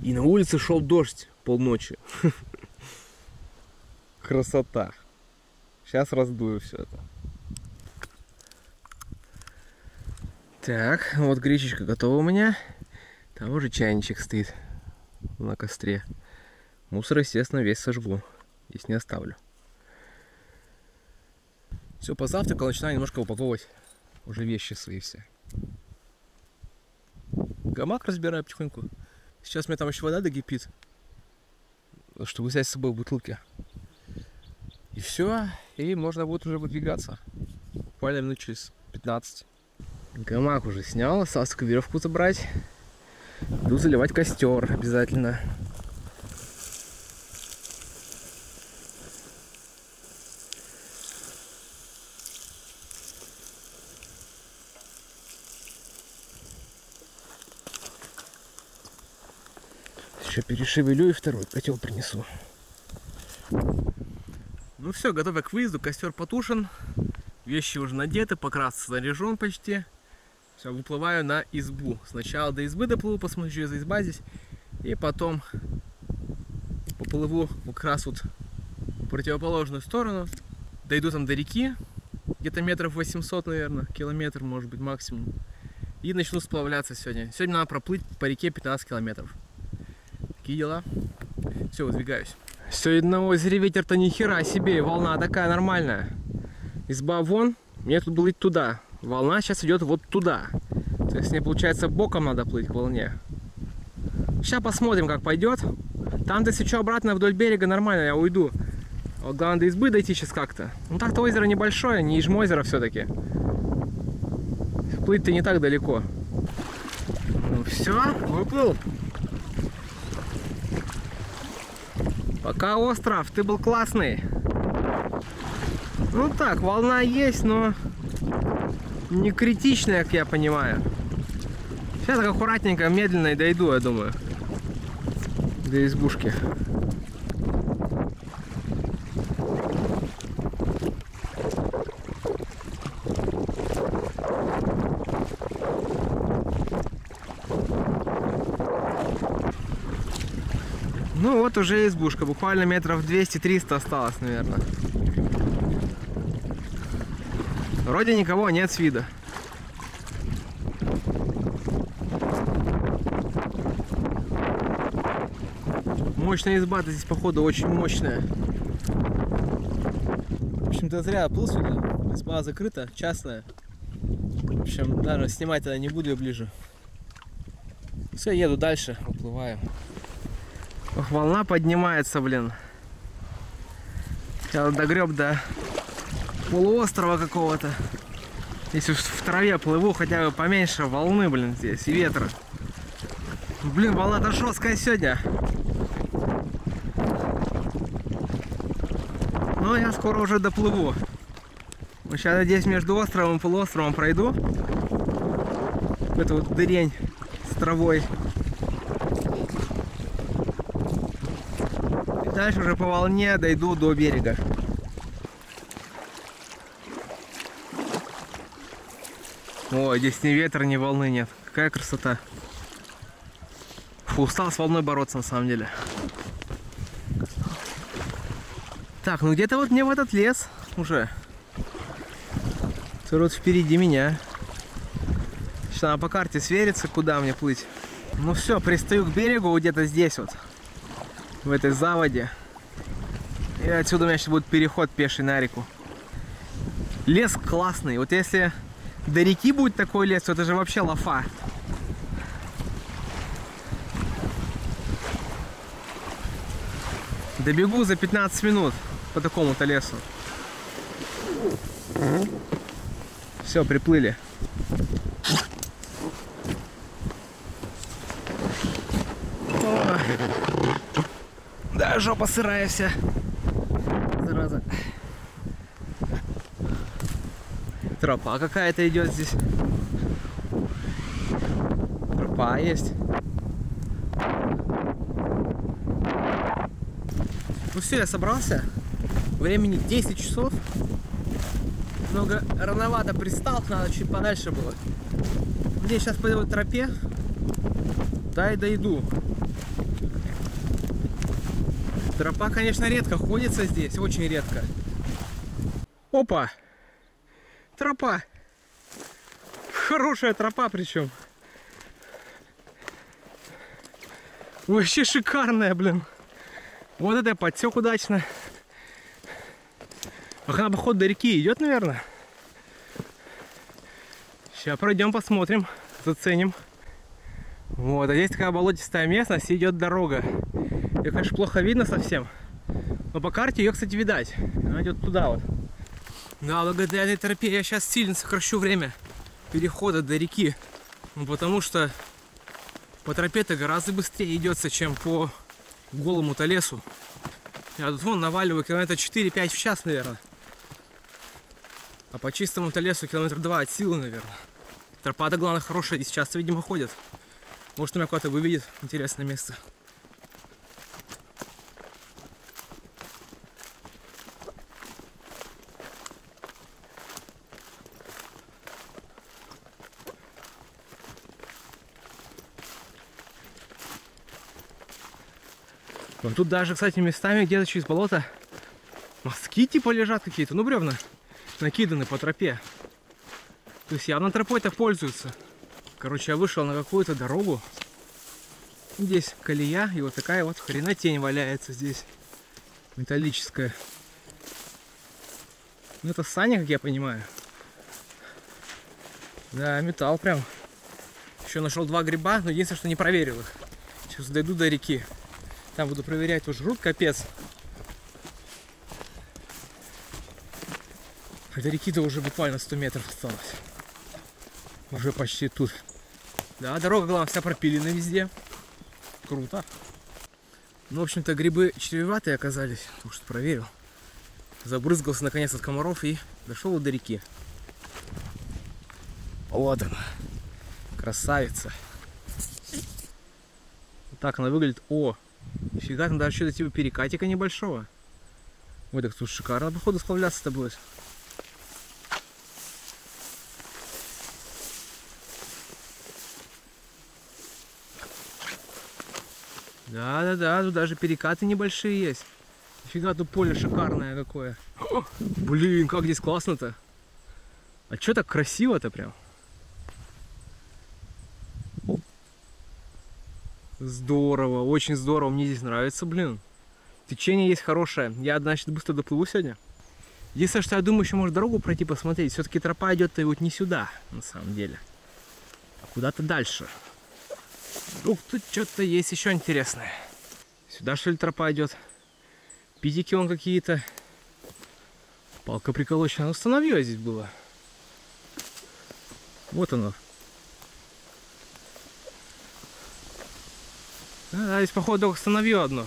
И на улице шел дождь полночи. Красота. Сейчас раздую все это. Так, вот гречечка готова у меня. Там уже чайничек стоит на костре. Мусор, естественно, весь сожгу. Здесь не оставлю. Все, позавтракал, начинаю немножко упаковывать уже вещи свои все. Гамак разбираю потихоньку. Сейчас у меня там еще вода докипит, чтобы взять с собой бутылки. И все, и можно будет уже выдвигаться. Буквально минут через 15. Гамак уже снял, осталось веревку забрать. Иду заливать костер обязательно. Перешевелю и второй котел принесу. Ну все, готово к выезду, костер потушен, вещи уже надеты, покрас заряжен почти. Все, выплываю на избу. Сначала до избы доплыву, посмотрю, что за изба здесь, и потом поплыву как раз вот в противоположную сторону, дойду там до реки, где-то метров 800, наверное, километр, может быть, максимум, и начну сплавляться сегодня. Сегодня надо проплыть по реке 15 километров. Такие дела. Все, выдвигаюсь. Сегодня на озере ветер-то ни хера себе, волна такая нормальная. Изба вон, мне тут было идти туда. Волна сейчас идет вот туда. То есть мне, получается, боком надо плыть к волне. Сейчас посмотрим, как пойдет. Там-то сечу обратно вдоль берега, нормально, я уйду. Вот главное до избы дойти сейчас как-то. Ну так-то озеро небольшое, не Ижмозеро все-таки. Плыть-то не так далеко. Ну все, выплыл. Пока остров, ты был классный. Ну так, волна есть, но не критичная, как я понимаю. Сейчас так аккуратненько, медленно и дойду, я думаю, до избушки. Ну вот уже избушка, буквально метров 200-300 осталось, наверное. Вроде никого нет с вида. Мощная изба-то здесь, походу, очень мощная. В общем-то, зря плыл сюда. Изба закрыта, частная. В общем, даже снимать тогда не буду, я ближе. Все, еду дальше, уплываю. Ох, волна поднимается, блин. Я догреб до полуострова какого-то. Если уж в траве плыву, хотя бы поменьше волны, блин, здесь и ветра. Блин, волна-то жесткая сегодня. Но я скоро уже доплыву. Сейчас, надеюсь, между островом и полуостровом пройду. Эту вот дырень с травой. Дальше уже по волне дойду до берега. О, здесь ни ветра, ни волны нет. Какая красота. Фу, устал с волной бороться, на самом деле. Так, ну где-то вот мне в этот лес уже. Тут вот впереди меня. Сейчас надо по карте свериться, куда мне плыть. Ну все, пристаю к берегу где-то здесь вот. В этой заводе. И отсюда у меня сейчас будет переход пеший на реку. Лес классный. Вот если до реки будет такой лес, то это же вообще лафа. Добегу за 15 минут по такому-то лесу. Все, приплыли. Да, жопа сырая вся. Зараза. Тропа какая-то идет здесь. Тропа есть. Ну все, я собрался. Времени 10 часов. Много рановато пристал, надо чуть подальше было. Где сейчас пойду по тропе? Да и дойду. Тропа, конечно, редко ходится здесь, очень редко. Опа! Тропа! Хорошая тропа причем. Вообще шикарная, блин. Вот это подсек удачно. Она, походу, до реки идет, наверное. Сейчас пройдем, посмотрим, заценим. Вот, а здесь такая болотистая местность, идет дорога. Ее, конечно, плохо видно совсем, но по карте ее, кстати, видать. Она идет туда вот. Да, благодаря этой тропе я сейчас сильно сокращу время перехода до реки. Ну, потому что по тропе-то гораздо быстрее идется, чем по голому-то лесу. Я тут вон наваливаю километра 4-5 в час, наверное. А по чистому-то лесу километр 2 от силы, наверное. Тропа-то, главное, хорошая, и сейчас, видимо, ходит. Может, меня куда-то выведет, интересное место. Вон тут даже, кстати, местами где-то через болото мостки типа лежат какие-то, ну бревна накиданы по тропе. То есть явно тропой-то пользуются. Короче, я вышел на какую-то дорогу. Здесь колея, и вот такая вот хренотень валяется здесь. Металлическая. Ну это сани, как я понимаю. Да, металл прям. Еще нашел два гриба, но единственное, что не проверил их. Сейчас дойду до реки. Там буду проверять, уж жрут капец. А до реки-то уже буквально 100 метров осталось. Уже почти тут. Да, дорога, главное, вся пропилена везде. Круто. Ну, в общем-то, грибы чреватые оказались. Потому что проверил. Забрызгался, наконец, от комаров и дошел до реки. Вот она. Красавица. Вот так она выглядит. О! Фига, там даже что-то типа перекатика небольшого. Ой, так тут шикарно, походу, сплавляться-то будет. Да-да-да, тут даже перекаты небольшие есть. Фига, тут поле шикарное какое. О, блин, как здесь классно-то. А чё так красиво-то прям? Здорово, очень здорово, мне здесь нравится, блин. Течение есть хорошее. Я, значит, быстро доплыву сегодня. Единственное, что я думаю, еще может дорогу пройти посмотреть. Все-таки тропа идет-то и вот не сюда, на самом деле. А куда-то дальше. Вдруг тут что-то есть еще интересное. Сюда, что ли, тропа идет? Пидики вон какие-то. Палка приколочена. Ну, становье здесь было. Вот оно. Да, здесь, походу, только становье одно.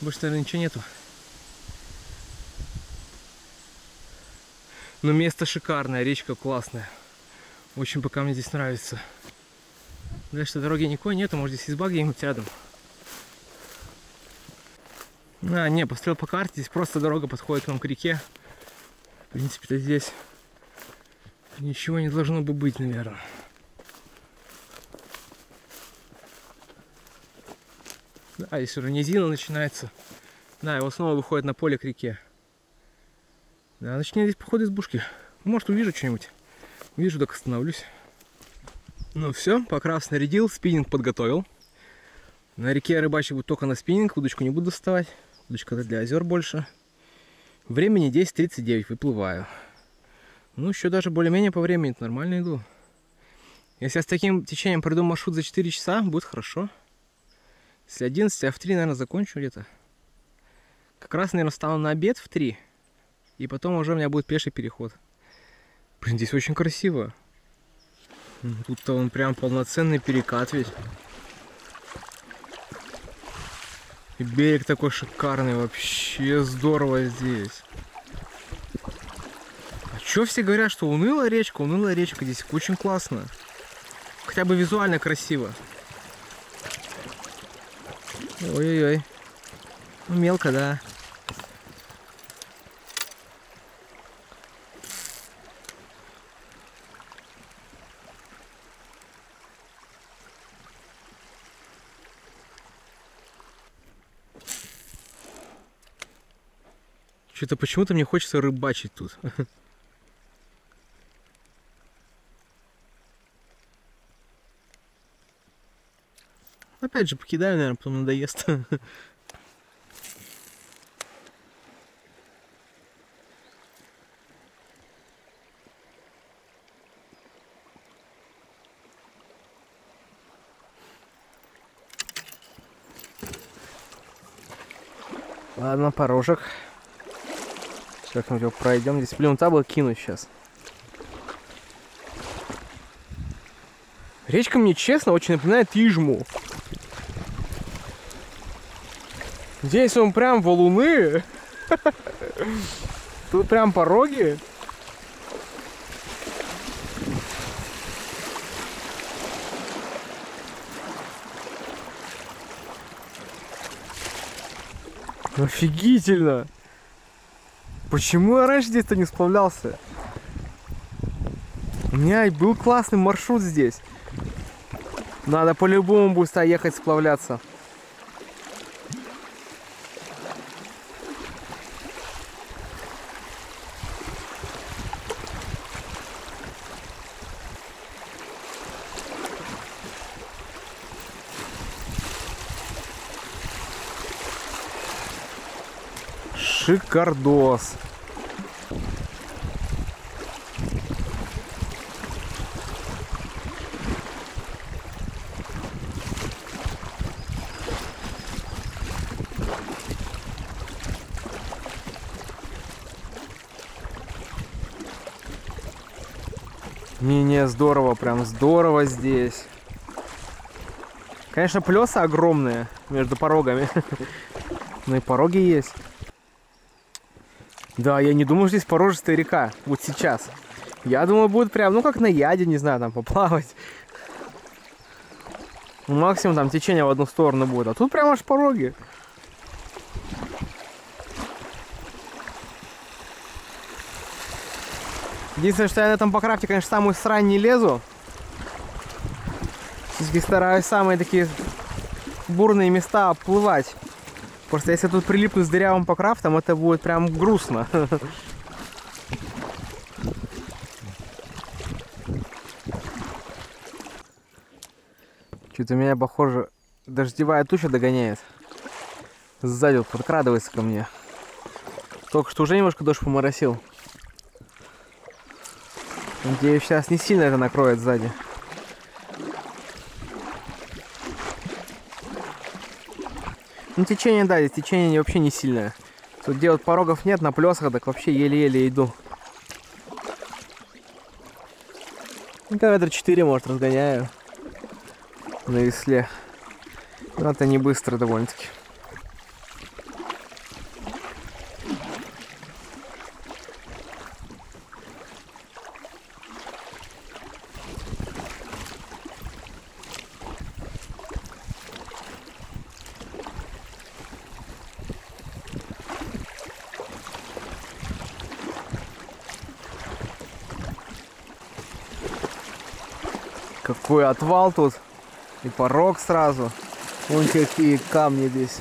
Больше, наверное, ничего нету. Но место шикарное, речка классная. Очень пока мне здесь нравится. Да, что дороги никакой нету, может, здесь изба где-нибудь рядом. А, не, посмотрел по карте, здесь просто дорога подходит к нам к реке. В принципе-то здесь ничего не должно бы быть, наверное. Да, здесь уже низина начинается. Да, его снова выходит на поле к реке. Да, точнее, здесь походу избушки. Может, увижу что-нибудь. Вижу, так остановлюсь. Ну все, покрас снарядил, спиннинг подготовил. На реке рыбачить буду только на спиннинг, удочку не буду доставать. Удочка-то для озер больше. Времени 10:39, выплываю. Ну, еще даже более-менее по времени нормально иду. Если я с таким течением пройду маршрут за 4 часа, будет хорошо. Если 11, а в 3, наверное, закончу где-то. Как раз, наверное, встану на обед в 3. И потом уже у меня будет пеший переход. Блин, здесь очень красиво. Тут-то он прям полноценный перекат ведь. И берег такой шикарный, вообще здорово здесь. А чё все говорят, что унылая речка, здесь очень классно. Хотя бы визуально красиво. Ой-ой-ой. Ну, мелко, да. Что-то почему-то мне хочется рыбачить тут. Опять же покидаю, наверное, потом надоест. Ладно, порожек. Как-нибудь его пройдем. Здесь, блин, табло кину сейчас. Речка мне, честно, очень напоминает Ижму. Здесь он прям валуны. Тут прям пороги. Офигительно. Почему я раньше здесь-то не сплавлялся? У меня и был классный маршрут здесь. Надо по-любому будет ехать сплавляться. Шикардос. Не-не, здорово, прям здорово здесь. Конечно, плеса огромные между порогами. Но и пороги есть. Да, я не думал, что здесь порожистая река. Вот сейчас. Я думал, будет прям, ну, как на яде, не знаю, там поплавать. Максимум там течение в одну сторону будет. А тут прям аж пороги. Единственное, что я на этом покрафте, конечно, самую срань не лезу. Все-таки стараюсь самые такие бурные места обплывать. Просто если я тут прилипну с дырявым покрафтом, это будет прям грустно. Что-то меня, похоже, дождевая туча догоняет. Сзади вот подкрадывается ко мне. Только что уже немножко дождь поморосил. Надеюсь, сейчас не сильно это накроет сзади. Ну, течение, да, здесь течение вообще не сильное. Тут где вот порогов нет, на плесах, так вообще еле-еле иду. Ну, километра 4, может, разгоняю. На весле. Но это не быстро довольно-таки. Какой отвал тут. И порог сразу. Вон какие камни здесь.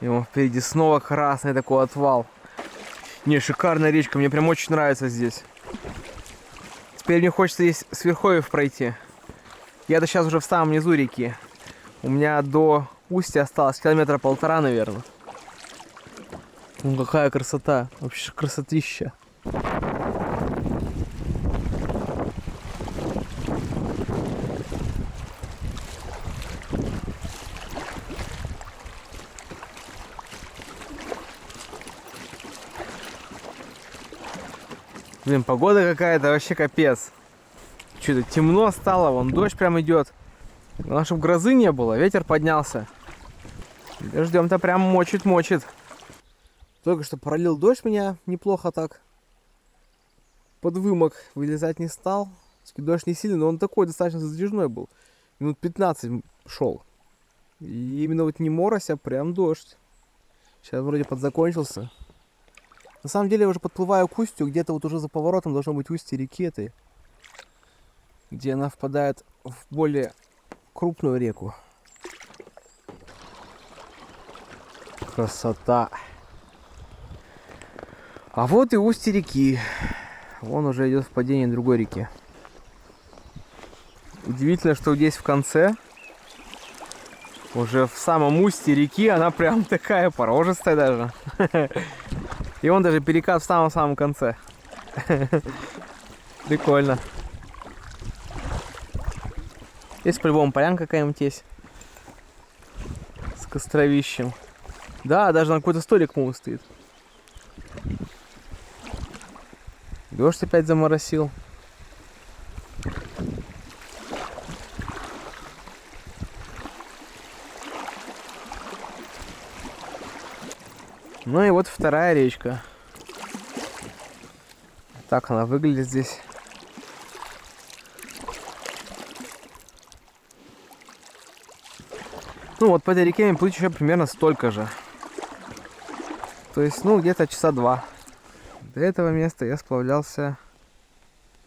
И вон впереди снова красный такой отвал. Не, шикарная речка. Мне прям очень нравится здесь. Теперь мне хочется здесь с верховьев пройти. Я-то сейчас уже в самом низу реки. У меня до устья осталось километра полтора, наверное. Ну какая красота. Вообще красотища. Блин, погода какая-то, вообще капец. Что-то темно стало, вон дождь прям идет. Главное, чтобы грозы не было, ветер поднялся. Дождем-то прям мочит-мочит. Только что пролил дождь меня неплохо так. Под вымок вылезать не стал. Дождь не сильный, но он такой достаточно задержной был. Минут 15 шел. И именно вот не морось, а прям дождь. Сейчас вроде подзакончился. На самом деле я уже подплываю к устью, где-то вот уже за поворотом должно быть устье реки этой, где она впадает в более крупную реку. Красота! А вот и устье реки. Вон уже идет впадение другой реки. Удивительно, что здесь в конце, уже в самом устье реки, она прям такая порожистая даже. И он даже перекат в самом-самом конце. Прикольно. Здесь по-любому полянка какая-нибудь есть. С костровищем. Да, даже на какой-то столик мул стоит. Дождь опять заморосил. Ну и вот вторая речка. Так она выглядит здесь. Ну вот по этой реке мне плыть еще примерно столько же. То есть, ну, где-то часа два. До этого места я сплавлялся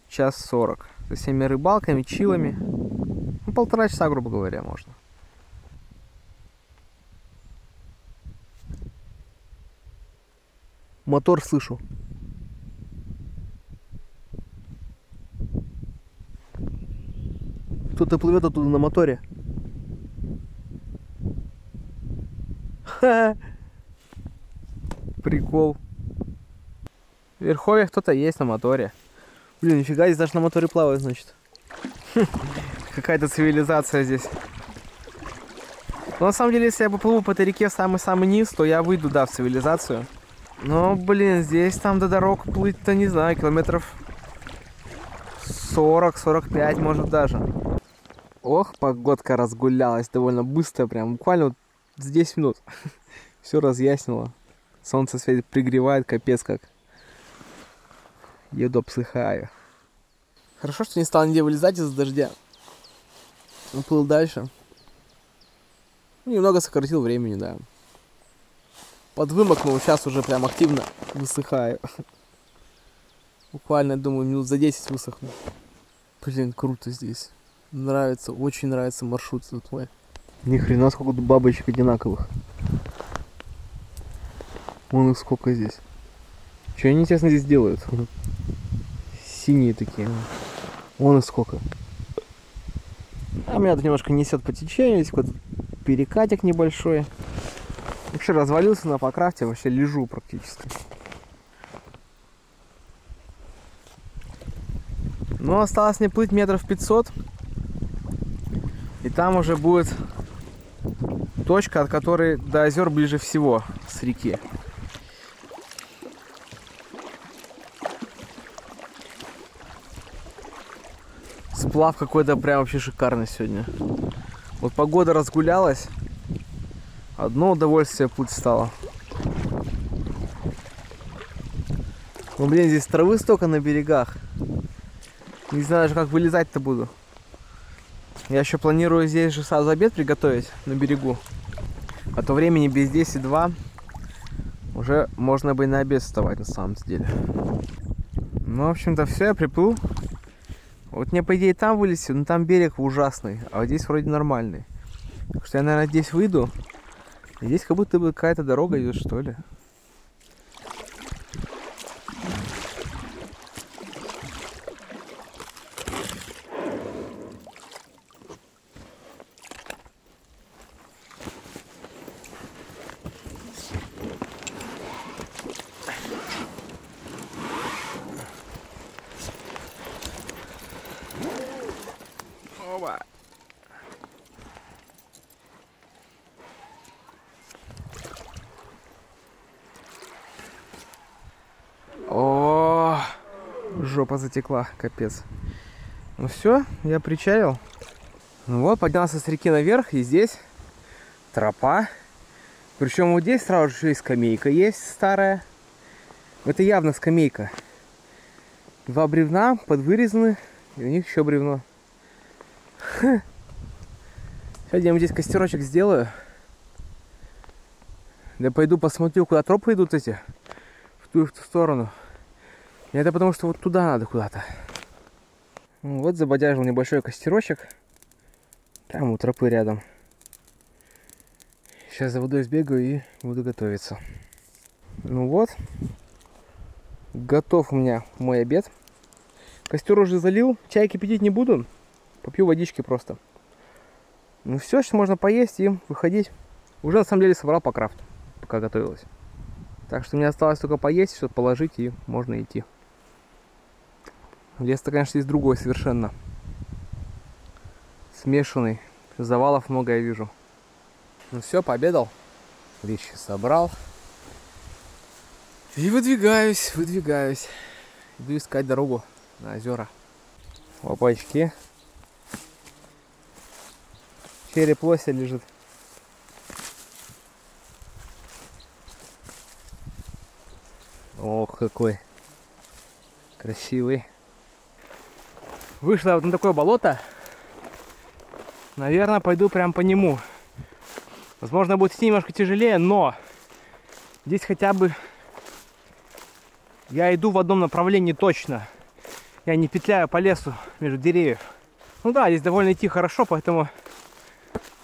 час 40. Со всеми рыбалками, чилами. Ну, полтора часа, грубо говоря, можно. Мотор слышу. Кто-то плывет оттуда на моторе. Ха-ха. Прикол. В Верховье кто-то есть на моторе. Блин, нифига, здесь даже на моторе плавают, значит. Какая-то цивилизация здесь. Но на самом деле, если я поплыву по этой реке в самый-самый низ, то я выйду, да, в цивилизацию. Но, блин, здесь там до дорог плыть-то, не знаю, километров 40-45, может, даже. Ох, погодка разгулялась довольно быстро, прям буквально вот за 10 минут. Все разъяснило. Солнце светит, пригревает, капец как. Еду обсыхаю. Хорошо, что не стал нигде вылезать из-за дождя. Уплыл дальше. Немного сократил времени, да. Подвымокнул, сейчас уже прям активно высыхаю. Буквально, думаю, минут за 10 высохну. Блин, круто здесь. Нравится, очень нравится маршрут этот мой. Ни хрена, сколько бабочек одинаковых. Вон их сколько здесь. Что они, честно, здесь делают? Синие такие. Вон их сколько. А меня тут немножко несет по течению, здесь какой-то перекатик небольшой. Вообще развалился на покрафте, вообще лежу практически. Но осталось мне плыть метров 500. И там уже будет точка, от которой до озер ближе всего с реки. Сплав какой-то прям вообще шикарный сегодня. Вот погода разгулялась. Одно удовольствие плыть стало. Ну, блин, здесь травы столько на берегах. Не знаю даже, как вылезать-то буду. Я еще планирую здесь же сразу обед приготовить на берегу. А то времени без 10-2 уже можно бы и на обед вставать на самом деле. Ну, в общем-то, все, я приплыл. Вот мне, по идее, там вылезти, но там берег ужасный, а вот здесь вроде нормальный. Так что я, наверное, здесь выйду. И здесь как будто бы какая-то дорога идет, что ли. О, жопа затекла, капец. Ну все, я причалил. Ну вот, поднялся с реки наверх, и здесь тропа. Причем вот здесь сразу же и скамейка есть старая. Это явно скамейка. Два бревна подвырезаны, и у них еще бревно. Ха. Сейчас я им здесь костерочек сделаю. Да пойду посмотрю, куда тропы идут эти. В ту сторону. И это потому, что вот туда надо куда-то. Ну, вот забодяжил небольшой костерочек. Там у тропы рядом. Сейчас за водой сбегаю и буду готовиться. Ну вот. Готов у меня мой обед. Костер уже залил. Чай кипятить не буду. Попью водички просто. Ну все, сейчас можно поесть и выходить. Уже на самом деле собрал по крафту, пока готовилась. Так что мне осталось только поесть, что-то положить, и можно идти. Лес-то, конечно, есть другой совершенно. Смешанный. Завалов много я вижу. Ну все, пообедал. Вещи собрал. И выдвигаюсь. Иду искать дорогу на озера. Опачки. Череп лося лежит. Ох, какой красивый. Вышла вот на такое болото. Наверное, пойду прям по нему. Возможно, будет идти немножко тяжелее, но здесь хотя бы я иду в одном направлении точно. Я не петляю по лесу между деревьев. Ну да, здесь довольно идти хорошо, поэтому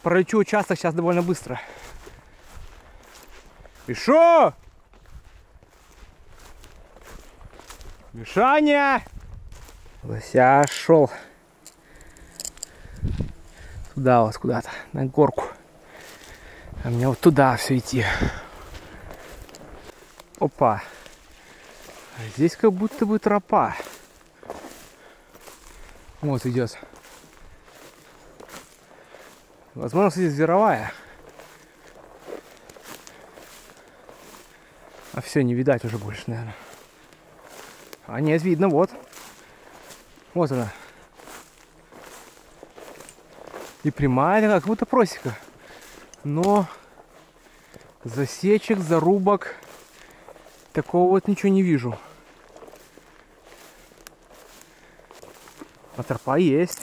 пролечу участок сейчас довольно быстро. Еще! Мишаня! Лося шел. Туда вот куда-то, на горку. А мне вот туда все идти. Опа. Здесь как будто бы тропа. Вот идет. Возможно, здесь зверовая. А все, не видать уже больше, наверное. А нет, видно, вот. Вот она. И прямая, как будто просека. Но засечек, зарубок, такого вот ничего не вижу. А тропа есть.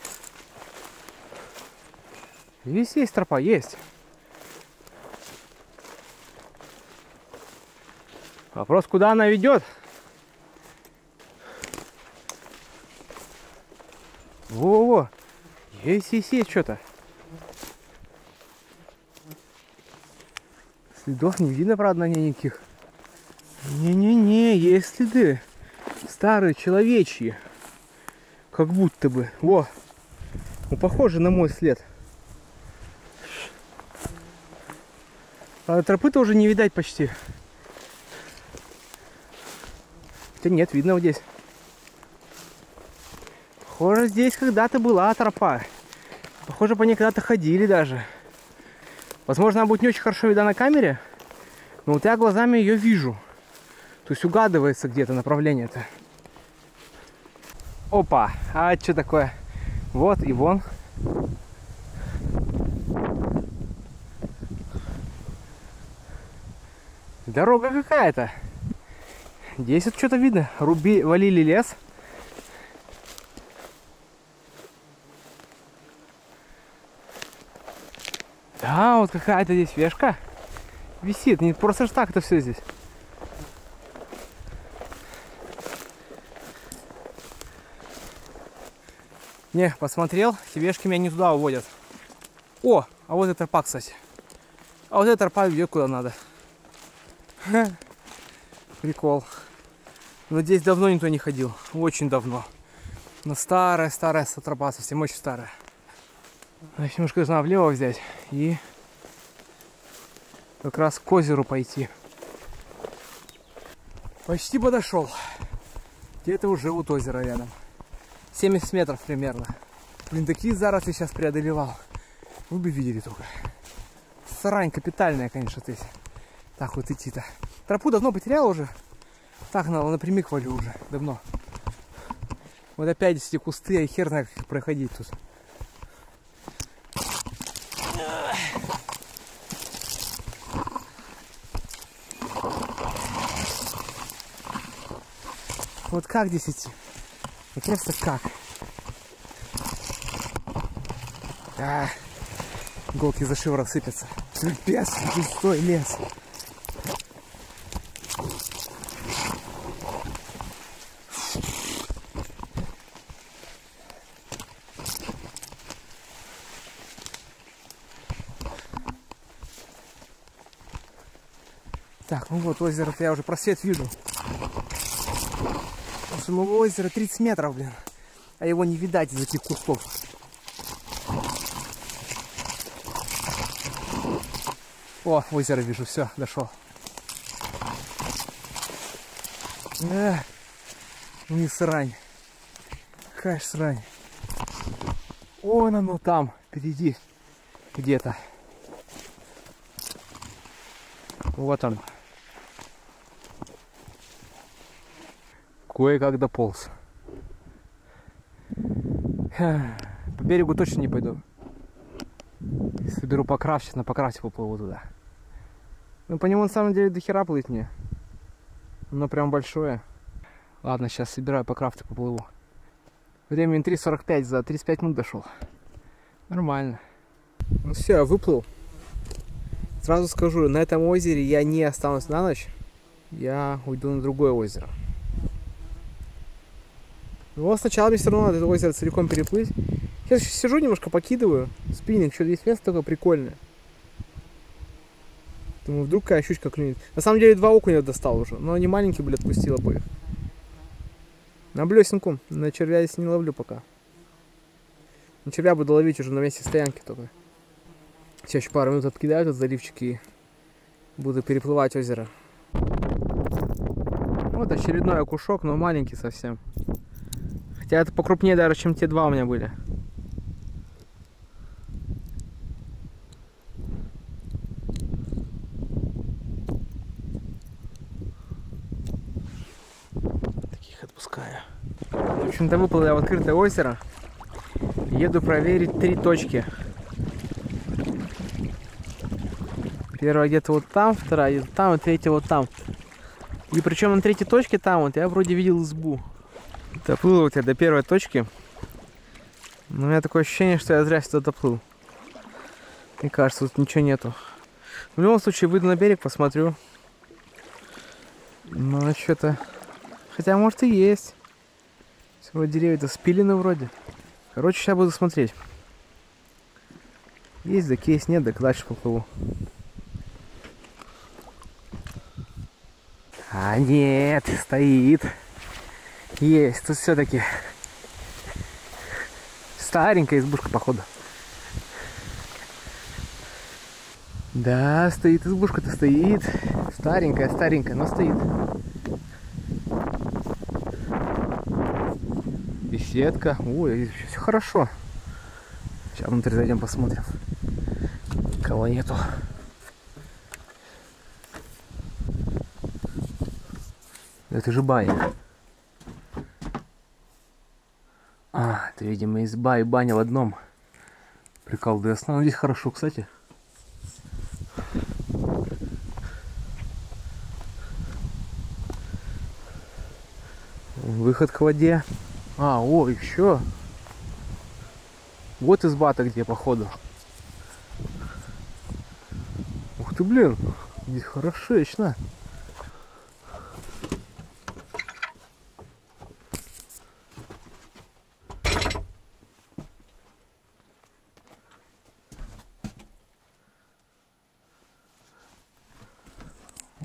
Здесь есть тропа, есть. Вопрос, куда она ведет? Во-во-во. Есть, есть, есть что-то. Следов не видно, правда, на ней никаких. Не-не-не, есть следы. Старые, человечьи. Как будто бы. Во! Ну, похоже на мой след. А тропы-то уже не видать почти. Хотя нет, видно вот здесь. Похоже, здесь когда-то была тропа. Похоже, по ней когда-то ходили даже. Возможно, она будет не очень хорошо видна на камере, но вот я глазами ее вижу. То есть угадывается где-то направление-то. Опа! А это что такое? Вот и вон. Дорога какая-то. Здесь вот что-то видно. Валили лес. Да, вот какая-то здесь вешка висит. Не просто ж так это все здесь. Не, посмотрел, эти вешки меня не туда уводят. О, а вот эта тропа, кстати. А вот эта тропа ведет куда надо. Ха. Прикол. Но здесь давно никто не ходил. Очень давно. Но старая-старая тропа, совсем очень старая. Значит, немножко нужно влево взять и как раз к озеру пойти. Почти подошел. Где-то уже вот озеро рядом. 70 метров примерно. Блин, такие заросли сейчас преодолевал. Вы бы видели только. Сарань капитальная, конечно, здесь. Так вот идти-то. Тропу давно потерял уже. Так, напрямик валю уже. Давно. Вот опять эти кусты, и хер знает, как проходить тут. Вот как здесь идти? Вот просто как? А, иголки за шиворот сыпятся. Пипец, густой лес. Так, ну вот озеро, я уже просвет вижу. Самого озера 30 метров, блин. А его не видать из этих кустов. О, озеро вижу, все, дошел. Да. Не срань. Какая ж срань. Вон оно там, впереди. Где-то. Вот он. Кое-как дополз. По берегу точно не пойду. Соберу покрав, сейчас на покрасе поплыву туда. Ну, по нему на самом деле до хера плыть мне. Но прям большое. Ладно, сейчас собираю покрав и поплыву. Времени 3:45, за 35 минут дошел. Нормально. Ну все, выплыл. Сразу скажу, на этом озере я не останусь на ночь. Я уйду на другое озеро. Но сначала мне все равно надо это озеро целиком переплыть. Сейчас сижу, немножко покидываю. Спиннинг, что здесь место такое прикольное. Думаю, вдруг какая щучка клюнет. На самом деле 2 окуня достал уже. Но они маленькие, блядь, отпустила бы их. На блесенку. На червя здесь не ловлю пока. На червя буду ловить уже на месте стоянки только. Сейчас еще пару минут откидаю этот заливчик и буду переплывать озеро. Вот очередной окушок, но маленький совсем. Хотя это покрупнее даже, чем те два у меня были. Таких отпускаю. В общем-то, выплыл я в открытое озеро. Еду проверить три точки. Первая где-то вот там, вторая где-то там, и третья вот там. И причем на третьей точке там вот я вроде видел избу. Доплыл вот я до первой точки. Но у меня такое ощущение, что я зря сюда доплыл. Мне кажется, тут ничего нету. В любом случае, выйду на берег, посмотрю. Но что-то... Хотя, может, и есть. Всего деревья-то спилены вроде. Короче, сейчас буду смотреть. Есть, так есть, нет, так дальше поплыву. А нет, стоит. Есть, тут все-таки старенькая избушка, походу. Да, стоит избушка-то, стоит. Старенькая, но стоит. Беседка. Ой, здесь все хорошо. Сейчас внутрь зайдем, посмотрим. Кого нету. Это же баня. А, это, видимо, изба и баня в одном. Прикол до сна. Ну, здесь хорошо, кстати. Выход к воде. А, о, еще. Вот изба-то где, походу. Ух ты, блин. Здесь хорошечно.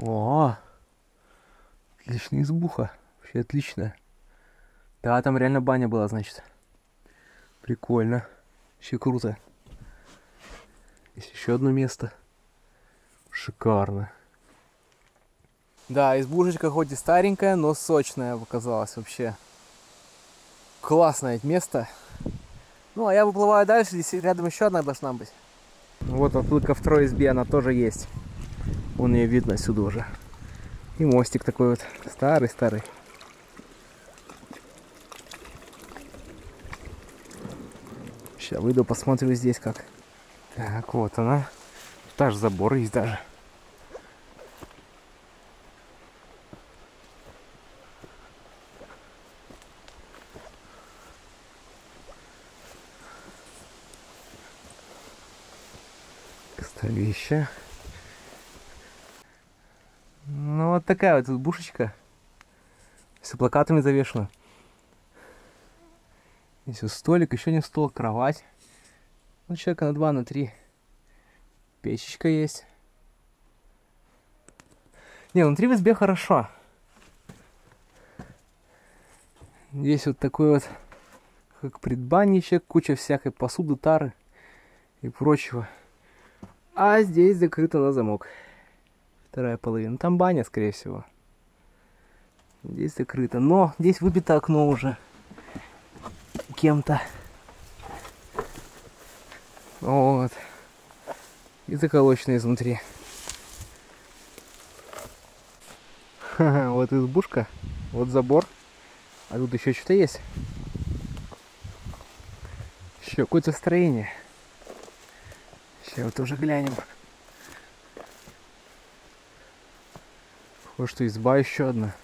О, отличная избуха, вообще отличная. Да, там реально баня была, значит. Прикольно, вообще круто. Есть еще одно место. Шикарно. Да, избушечка хоть и старенькая, но сочная оказалась вообще. Классное место. Ну, а я выплываю дальше, здесь рядом еще одна должна быть. Вот отплыл ко второй избе, она тоже есть. Вон ее видно сюда уже. И мостик такой вот. Старый-старый. Сейчас выйду, посмотрю здесь как. Так, вот она. Тут аж забор есть даже. Костовище. Ну вот такая вот избушечка. Все плакатами завешено. Здесь вот столик, еще не стол, кровать. Ну, человека на 2, на 3. Печечка есть. Не, внутри в избе хорошо. Здесь вот такой вот, как предбанничек, куча всякой посуды, тары и прочего. А здесь закрыто на замок. Вторая половина. Там баня, скорее всего. Здесь закрыто. Но здесь выбито окно уже. Кем-то. Вот. И заколочено изнутри. Ха-ха, вот избушка. Вот забор. А тут еще что-то есть. Еще какое-то строение. Сейчас вот тоже глянем. Похоже, что изба еще одна.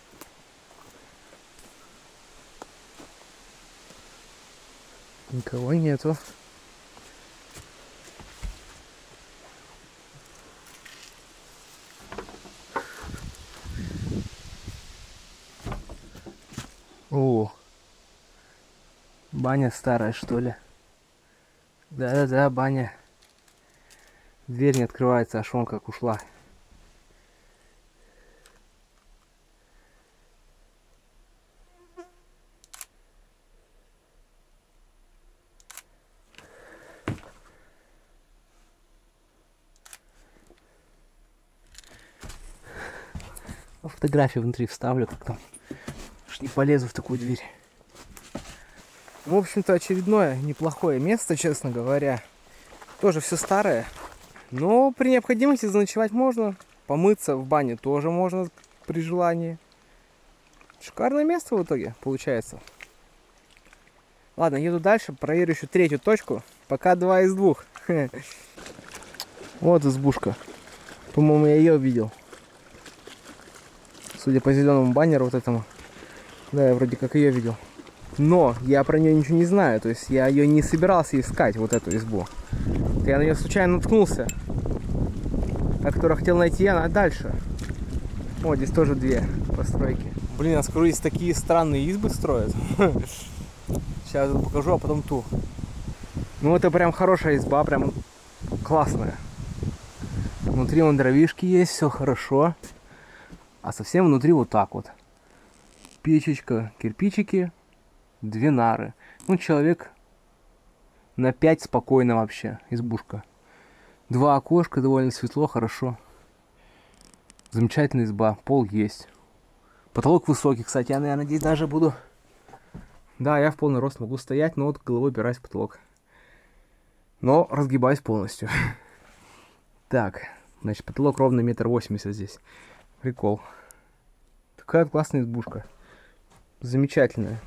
Никого нету. О, баня старая, что ли? Да-да-да, баня. Дверь не открывается, аж вон как ушла. Фотографии внутри вставлю, как там. Уж не полезу в такую дверь. В общем-то, очередное неплохое место, честно говоря. Тоже все старое. Но при необходимости заночевать можно. Помыться в бане тоже можно при желании. Шикарное место в итоге получается. Ладно, еду дальше, проверю еще третью точку. Пока 2 из 2. Вот избушка. По-моему, я ее видел. Судя по зеленому баннеру вот этому. Да, я вроде как ее видел. Но я про нее ничего не знаю. То есть я ее не собирался искать, вот эту избу. Я на нее случайно наткнулся. Та, которую хотел найти, она дальше. О, здесь тоже 2 постройки. Блин, а скоро здесь такие странные избы строят. Сейчас покажу, а потом ту. Ну, это прям хорошая изба, прям классная. Внутри вон дровишки есть, все хорошо. А совсем внутри вот так вот. Печечка, кирпичики, 2 нары. Ну, человек на 5 спокойно вообще, избушка. 2 окошка, довольно светло, хорошо. Замечательная изба, пол есть. Потолок высокий, кстати, я, наверное, здесь даже буду... Да, я в полный рост могу стоять, но вот головой опираюсь в потолок. Но разгибаюсь полностью. Так, значит, потолок ровно 1,80 м здесь. Прикол. Такая классная избушка. Замечательная.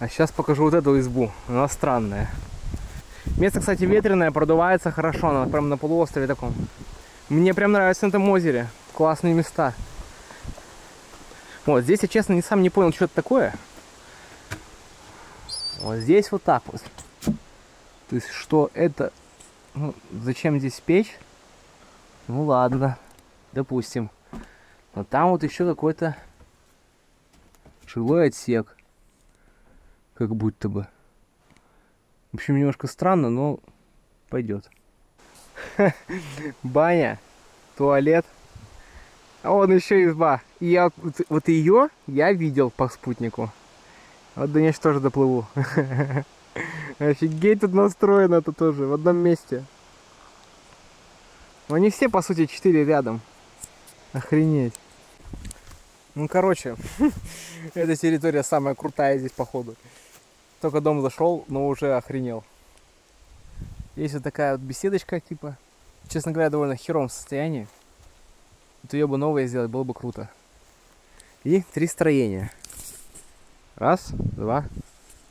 А сейчас покажу вот эту избу. Она странная. Место, кстати, ветреное, продувается хорошо. Она прям на полуострове таком. Мне прям нравится на этом озере. Классные места. Вот здесь я, честно, сам не понял, что это такое. Вот здесь вот так вот. То есть, что это... Ну, зачем здесь печь? Ну, ладно. Допустим. Но там вот еще какой-то жилой отсек. Как будто бы. В общем, немножко странно, но пойдет. Баня, туалет. А вон еще изба. И я вот ее я видел по спутнику. Вот до нее тоже доплыву. Офигеть, тут настроено это тоже. В одном месте. Но они все, по сути, 4 рядом. Охренеть. Ну, короче, эта территория самая крутая здесь, походу. Только дом зашел, но уже охренел. Есть вот такая вот беседочка, типа. Честно говоря, довольно херовом состоянии. Вот ее бы новое сделать, было бы круто. И 3 строения. 1, 2,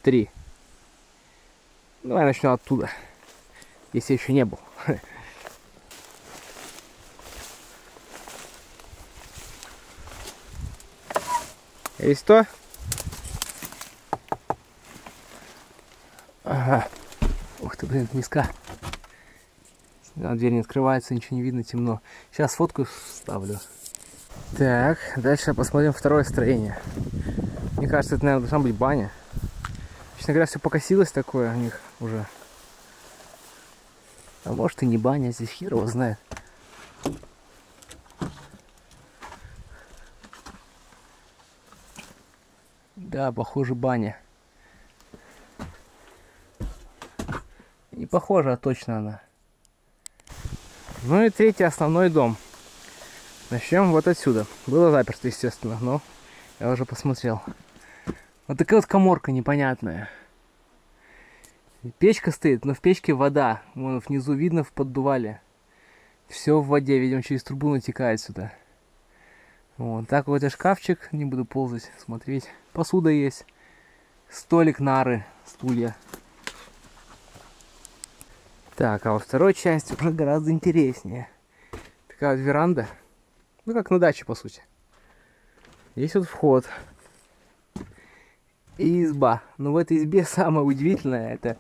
3. Давай начнем оттуда. Если еще не был. Есть то? Ага. Ух ты, блин, низко. Дверь не открывается, ничего не видно, темно. Сейчас фотку вставлю. Так, дальше посмотрим 2-е строение. Мне кажется, это, наверное, должна быть баня. Честно говоря, все покосилось такое у них уже. А может и не баня, здесь хер его знает. Да, похоже, баня. Не похоже, а точно она. Ну и 3-й основной дом. Начнем вот отсюда. Было заперто, естественно, но я уже посмотрел. Вот такая вот каморка непонятная. Печка стоит, но в печке вода. Вон внизу видно, в поддувале. Все в воде, видимо, через трубу натекает сюда. Вот такой вот шкафчик. Не буду ползать, смотреть. Посуда есть. Столик, нары, стулья. Так, а во второй части уже гораздо интереснее. Такая вот веранда. Ну, как на даче, по сути. Здесь вот вход. И изба. Но в этой избе самое удивительное — это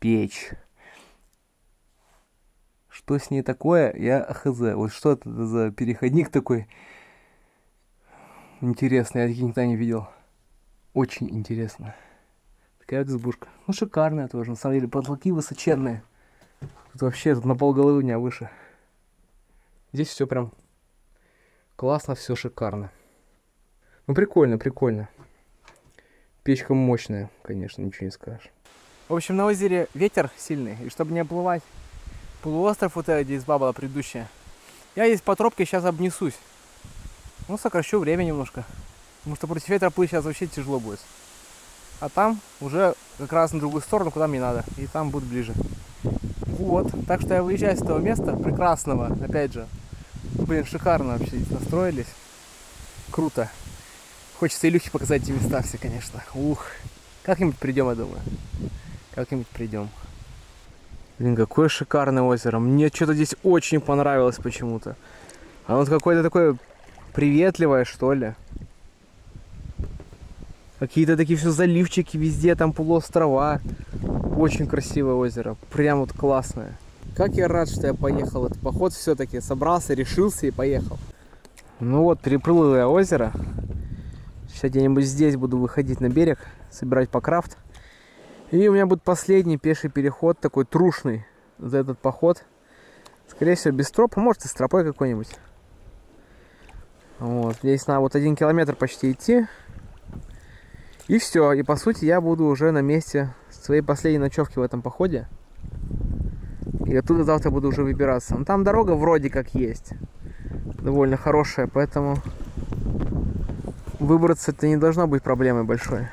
печь. Что с ней такое, я хз. Вот что это за переходник такой интересный, я таких никогда не видел. Очень интересно. Такая вот избушка. Ну, шикарная тоже, на самом деле. Потолки высоченные. Тут вообще тут на полголовы у меня выше. Здесь все прям классно, все шикарно. Ну, прикольно, прикольно. Печка мощная, конечно, ничего не скажешь. В общем, на озере ветер сильный, и чтобы не оплывать, полуостров вот этот, где изба была предыдущая. Я здесь по тропке сейчас обнесусь. Ну, сокращу время немножко. Потому что против этой тропы сейчас вообще тяжело будет. А там уже как раз на другую сторону, куда мне надо. И там будет ближе. Вот. Так что я выезжаю с этого места прекрасного. Опять же. Блин, шикарно вообще здесь настроились. Круто. Хочется Илюхе показать эти места все, конечно. Ух. Как-нибудь придем, я думаю. Как-нибудь придем. Блин, какое шикарное озеро. Мне что-то здесь очень понравилось почему-то. Оно какое-то такое приветливое, что ли. Какие-то такие все заливчики везде, там полуострова. Очень красивое озеро. Прям вот классное. Как я рад, что я поехал этот поход все-таки. Собрался, решился и поехал. Ну вот, переплыл я озеро. Сейчас где-нибудь здесь буду выходить на берег, собирать покрафт. И у меня будет последний пеший переход, такой трушный, за этот поход. Скорее всего, без тропа, может, и с тропой какой-нибудь. Вот, здесь надо вот 1 километр почти идти. И все, и по сути я буду уже на месте своей последней ночевки в этом походе. И оттуда завтра буду уже выбираться. Но там дорога вроде как есть, довольно хорошая, поэтому выбраться это не должно быть проблемой большой.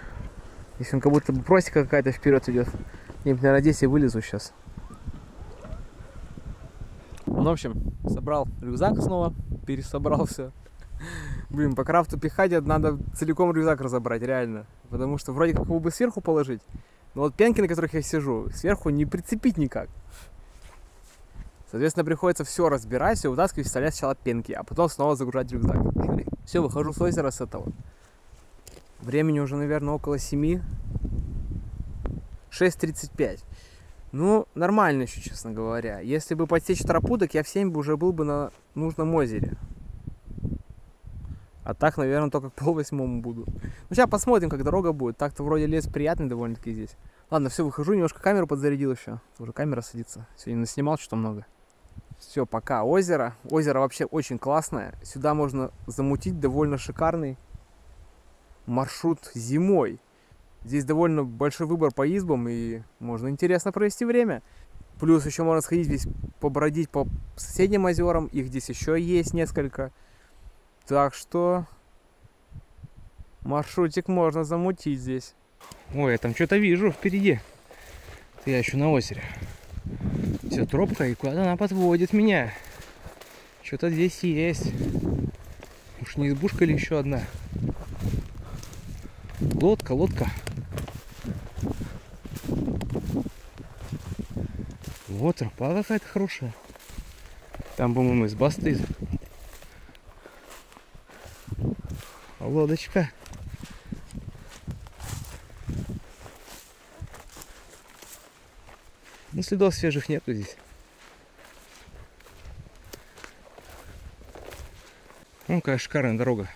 Если он как будто бы просека какая-то вперед идет. Нет, наверное, здесь я вылезу сейчас. Ну, в общем, собрал рюкзак снова, пересобрался. Блин, по крафту пихать надо целиком рюкзак разобрать, реально. Потому что вроде как его бы сверху положить, но вот пенки, на которых я сижу, сверху не прицепить никак. Соответственно, приходится все разбирать, все вытаскивать, вставлять сначала пенки, а потом снова загружать рюкзак. Все, выхожу с озера с этого. Времени уже, наверное, около 7. 6:35. Ну, нормально еще, честно говоря. Если бы подсечь тропу, так я в 7 бы уже был бы на нужном озере. А так, наверное, только к 7:30 буду. Ну, сейчас посмотрим, как дорога будет. Так-то вроде лес приятный довольно-таки здесь. Ладно, все, выхожу, немножко камеру подзарядил еще. Уже камера садится. Сегодня наснимал что-то много. Все, пока. Озеро. Озеро вообще очень классное. Сюда можно замутить довольно шикарный маршрут зимой. Здесь довольно большой выбор по избам, и можно интересно провести время. Плюс еще можно сходить здесь побродить по соседним озерам. Их здесь еще есть несколько. Так что маршрутик можно замутить здесь. Ой, я там что-то вижу впереди. Это я еще на озере. Все, тропка, и куда-то она подводит меня. Что-то здесь есть. Уж не избушка ли еще одна? Лодка, лодка. Вот тропа какая-то хорошая. Там, по-моему, изба стоит. Лодочка. Ну, следов свежих нету здесь. Ну, какая шикарная дорога.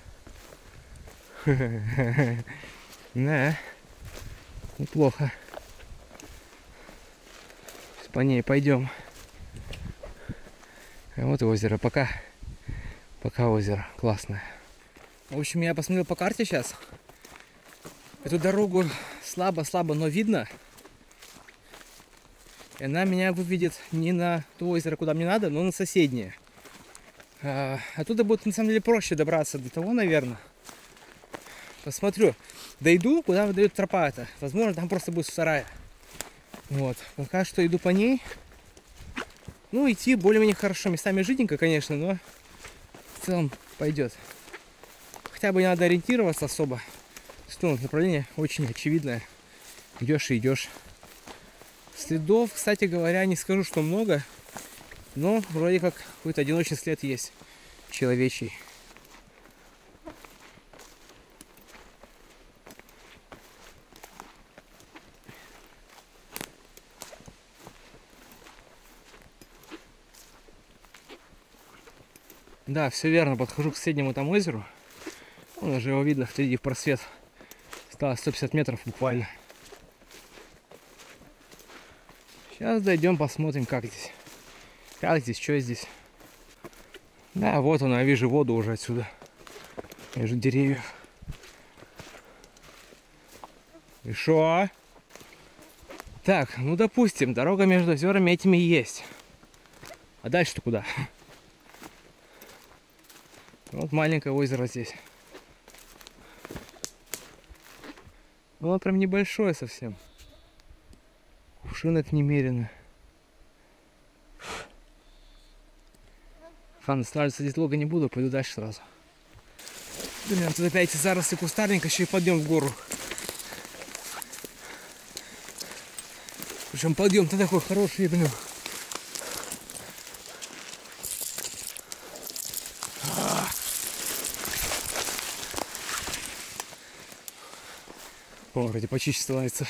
Да, неплохо. По ней пойдем. А вот и озеро. Пока. Пока озеро. Классное. В общем, я посмотрел по карте сейчас. Эту дорогу слабо-слабо, но видно. И она меня выведет не на то озеро, куда мне надо, но на соседнее. Оттуда будет, на самом деле, проще добраться до того, наверное. Посмотрю. Дойду, куда выдает тропа эта. Возможно, там просто будет сарай. Вот. Пока что иду по ней. Ну, идти более-менее хорошо. Местами жиденько, конечно, но в целом пойдет. Хотя бы не надо ориентироваться особо. Что направление очень очевидное. Идешь и идешь. Следов, кстати говоря, не скажу, что много. Но вроде как какой-то одиночный след есть. Человечий. Да, все верно, подхожу к соседнему там озеру. Вон уже его видно впереди в просвет. Осталось 150 метров буквально. Сейчас дойдем, посмотрим, как здесь. Как здесь, что здесь. Да, вот она, вижу воду уже отсюда. Между деревьев. И шо? Так, ну допустим, дорога между озерами этими есть. А дальше-то куда? Вот маленькое озеро здесь. Ну, оно прям небольшое совсем. Кувшинок немерено. Ладно, останавливаться здесь долго не буду, пойду дальше сразу. Блин, тут опять заросли кустарник, еще и подъем в гору. Причем подъем-то такой хороший, блин. О, вроде почище становится.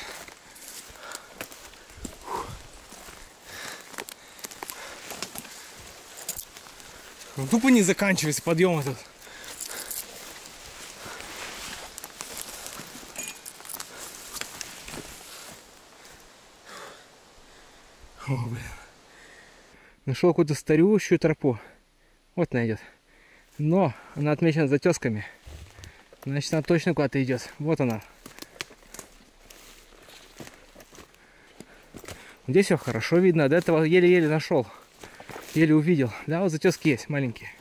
Ну, тупо не заканчивается подъем этот. О, блин. Нашел какую-то старющую тропу. Вот она идет. Но она отмечена затесками. Значит, она точно куда-то идет. Вот она. Здесь все хорошо видно. До этого еле-еле нашел. Еле увидел. Да, вот затески есть маленькие.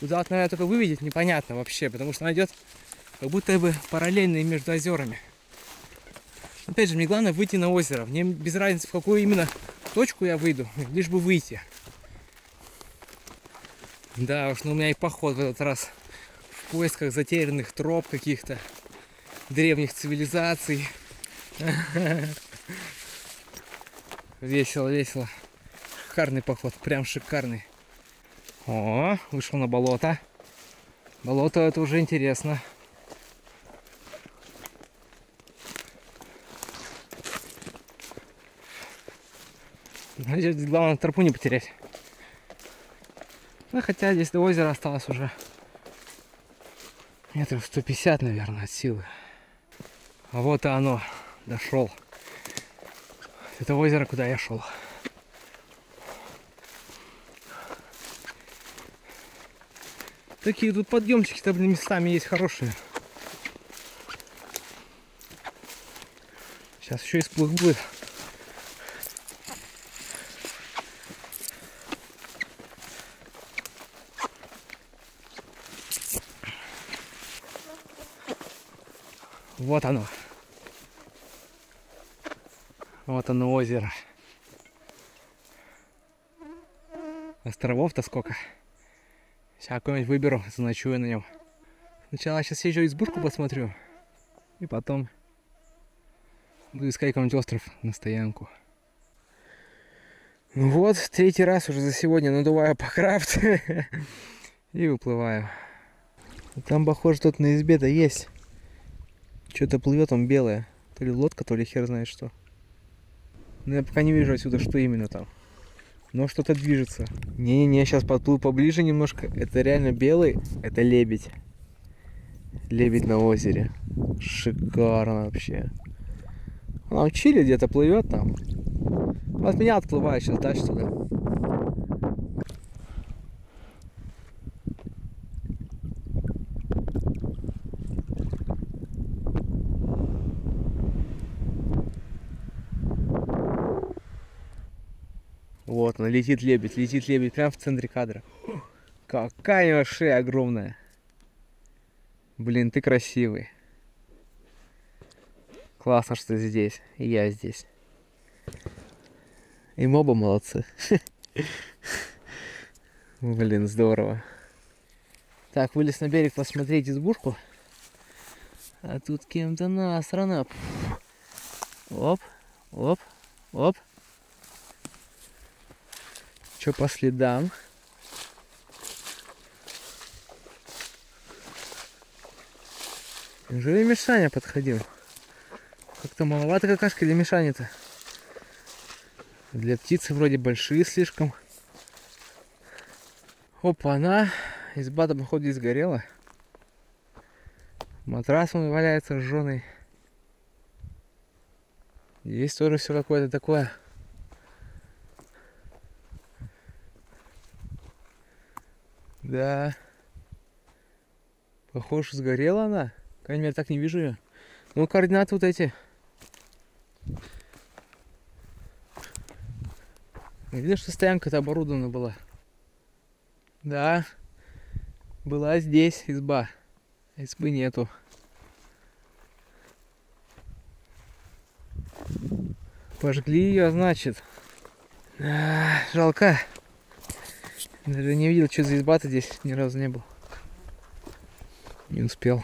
Куда вот, наверное, только выведет, непонятно вообще, потому что она идет как будто бы параллельно между озерами. Опять же, мне главное выйти на озеро. Мне без разницы, в какую именно точку я выйду, лишь бы выйти. Да уж, ну у меня и поход в этот раз в поисках затерянных троп каких-то, древних цивилизаций. Весело, весело. Шикарный поход, прям шикарный. О, вышел на болото. Болото это уже интересно. Здесь главное тропу не потерять. Ну, хотя здесь до озера осталось уже метров 150, наверное, от силы. А вот и оно, дошел. Это озеро, куда я шел. Такие тут подъемчики-то, блин, местами есть хорошие. Сейчас еще и всплых будет. Вот оно. Вот оно озеро. Островов-то сколько. Сейчас какой-нибудь выберу, заночую на нем. Сначала сейчас езжу избушку посмотрю. И потом буду искать какой-нибудь остров на стоянку. Ну вот, третий раз уже за сегодня надуваю по крафт. И выплываю. Там, похоже, что-то на избе-то есть. Что-то плывет, он белое. То ли лодка, то ли хер знает что. Но я пока не вижу отсюда, что именно там. Но что-то движется. Не-не-не, сейчас подплыву поближе немножко. Это реально белый, это лебедь. Лебедь на озере. Шикарно вообще. Он в Чили где-то плывет там. От меня отплывает сейчас дальше туда. Вот она, летит лебедь, прямо в центре кадра. Какая у него шея огромная. Блин, ты красивый. Классно, что ты здесь, и я здесь. И мы оба молодцы. Блин, здорово. Так, вылез на берег посмотреть избушку. А тут кем-то насрано. Оп, оп, оп. По следам. Неужели Мишаня подходил? Как-то маловато какашки для Мишани-то. Для птицы вроде большие слишком. Опа-на! Изба-то, походу, здесь горела. Матрас он валяется жженый. Здесь тоже все какое-то такое. Да. Похоже, сгорела она. По крайней мере, так не вижу ее. Ну, координаты вот эти. Видно, что стоянка-то оборудована была. Да, была здесь изба. Избы нету. Пожгли ее, значит. А, жалко. Даже не видел, что за изба-то здесь ни разу не был. Не успел.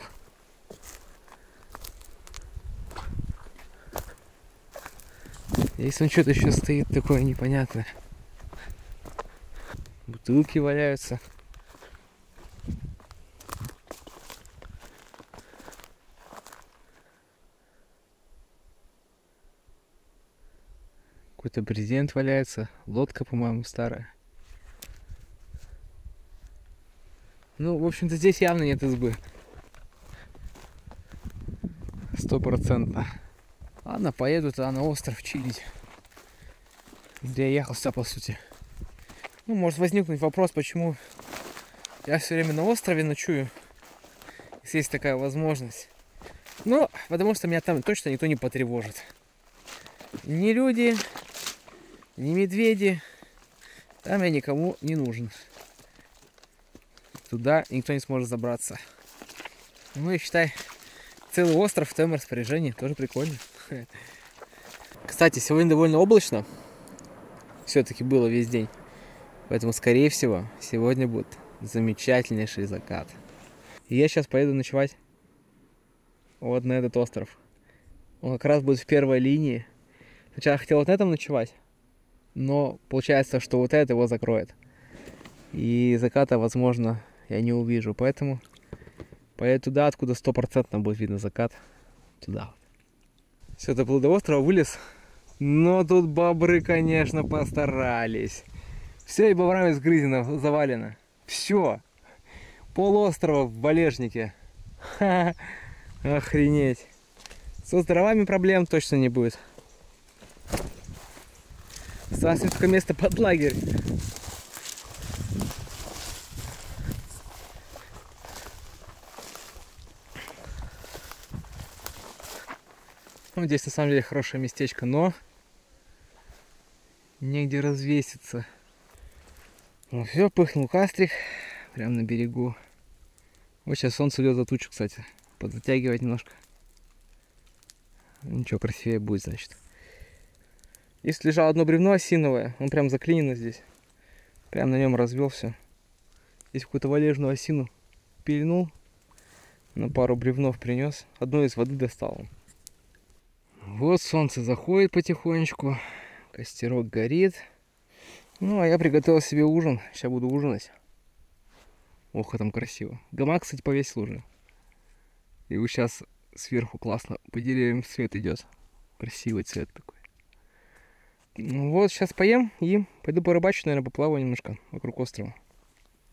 Здесь он что-то еще стоит такое непонятное. Бутылки валяются. Какой-то брезент валяется. Лодка, по-моему, старая. Ну, в общем-то, здесь явно нет избы. 100%. Ладно, поеду туда на остров чилить, где я ехал сюда, по сути. Ну, может возникнуть вопрос, почему я все время на острове ночую, если есть такая возможность. Ну, потому что меня там точно никто не потревожит. Ни люди, ни медведи. Там я никому не нужен. Туда никто не сможет забраться. Ну и считай, целый остров в твоем распоряжении. Тоже прикольно. Кстати, сегодня довольно облачно все-таки было весь день, поэтому, скорее всего, сегодня будет замечательнейший закат. И я сейчас поеду ночевать вот на этот остров. Он как раз будет в первой линии. Сначала хотел вот на этом ночевать, но получается, что вот это его закроет. И заката, возможно, я не увижу, поэтому поеду туда, откуда 100% будет видно закат. Туда. Все, доплыл до острова, вылез. Но тут бобры, конечно, постарались. Все, и бобрами сгрызено, завалено. Все. Полуострова в валежнике. Ха-ха. Охренеть. Со дровами проблем точно не будет. Совсем такое место под лагерь. Ну, здесь на самом деле хорошее местечко, но негде развеситься. Ну все, пыхнул кастрик прямо на берегу. Вот сейчас солнце идет за тучу, кстати. Подзатягивать немножко. Ничего, красивее будет, значит. Если лежало одно бревно осиновое, он прям заклинено здесь. Прям на нем развел все. Здесь какую-то валежную осину пильнул. На пару бревнов принес. Одно из воды достал. Вот солнце заходит потихонечку, костерок горит. Ну, а я приготовил себе ужин, сейчас буду ужинать. Ох, а там красиво. Гамак, кстати, повесил уже. И вот сейчас сверху классно по деревьям свет идет. Красивый цвет такой. Ну вот, сейчас поем и пойду порыбачу, наверное, поплаваю немножко вокруг острова.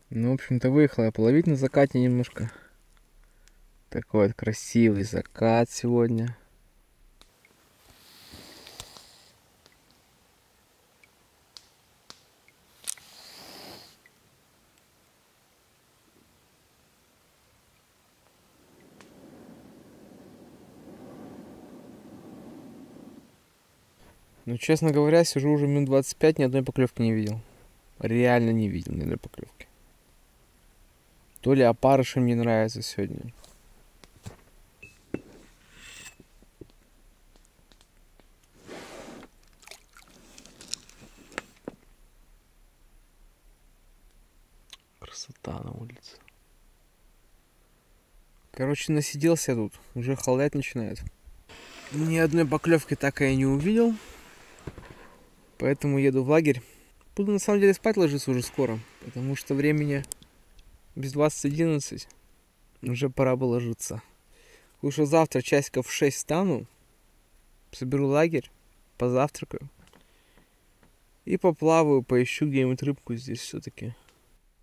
Ну, в общем-то, выехал я половить на закате немножко. Такой вот красивый закат сегодня. Ну, честно говоря, сижу уже минут 25, ни одной поклевки не видел. Реально не видел ни одной поклевки. То ли опарыши мне нравятся сегодня. Красота на улице. Короче, насиделся тут. Уже холодать начинает. Ни одной поклевки так я и не увидел. Поэтому еду в лагерь. Буду на самом деле спать ложиться уже скоро, потому что времени без 20:11. Уже пора бы ложиться. Лучше завтра часиков в 6 встану, соберу лагерь, позавтракаю и поплаваю, поищу где-нибудь рыбку здесь все-таки.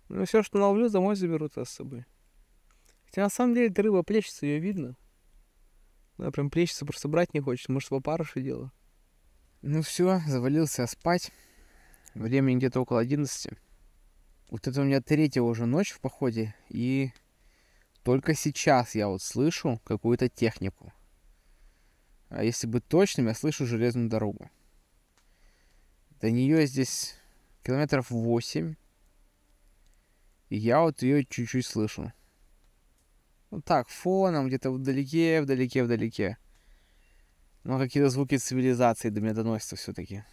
Ну все, что наловлю, домой заберу с собой. Хотя на самом деле эта рыба плещется, ее видно. Она прям плещется, просто брать не хочет, может в опарыше дело. Ну все, завалился спать. Времени где-то около 11. Вот это у меня третья уже ночь в походе. И только сейчас я вот слышу какую-то технику. А если быть точным, я слышу железную дорогу. До нее здесь километров 8. И я вот ее чуть-чуть слышу. Вот так, фоном, где-то вдалеке, вдалеке, вдалеке. Но какие-то звуки цивилизации до меня доносятся все-таки.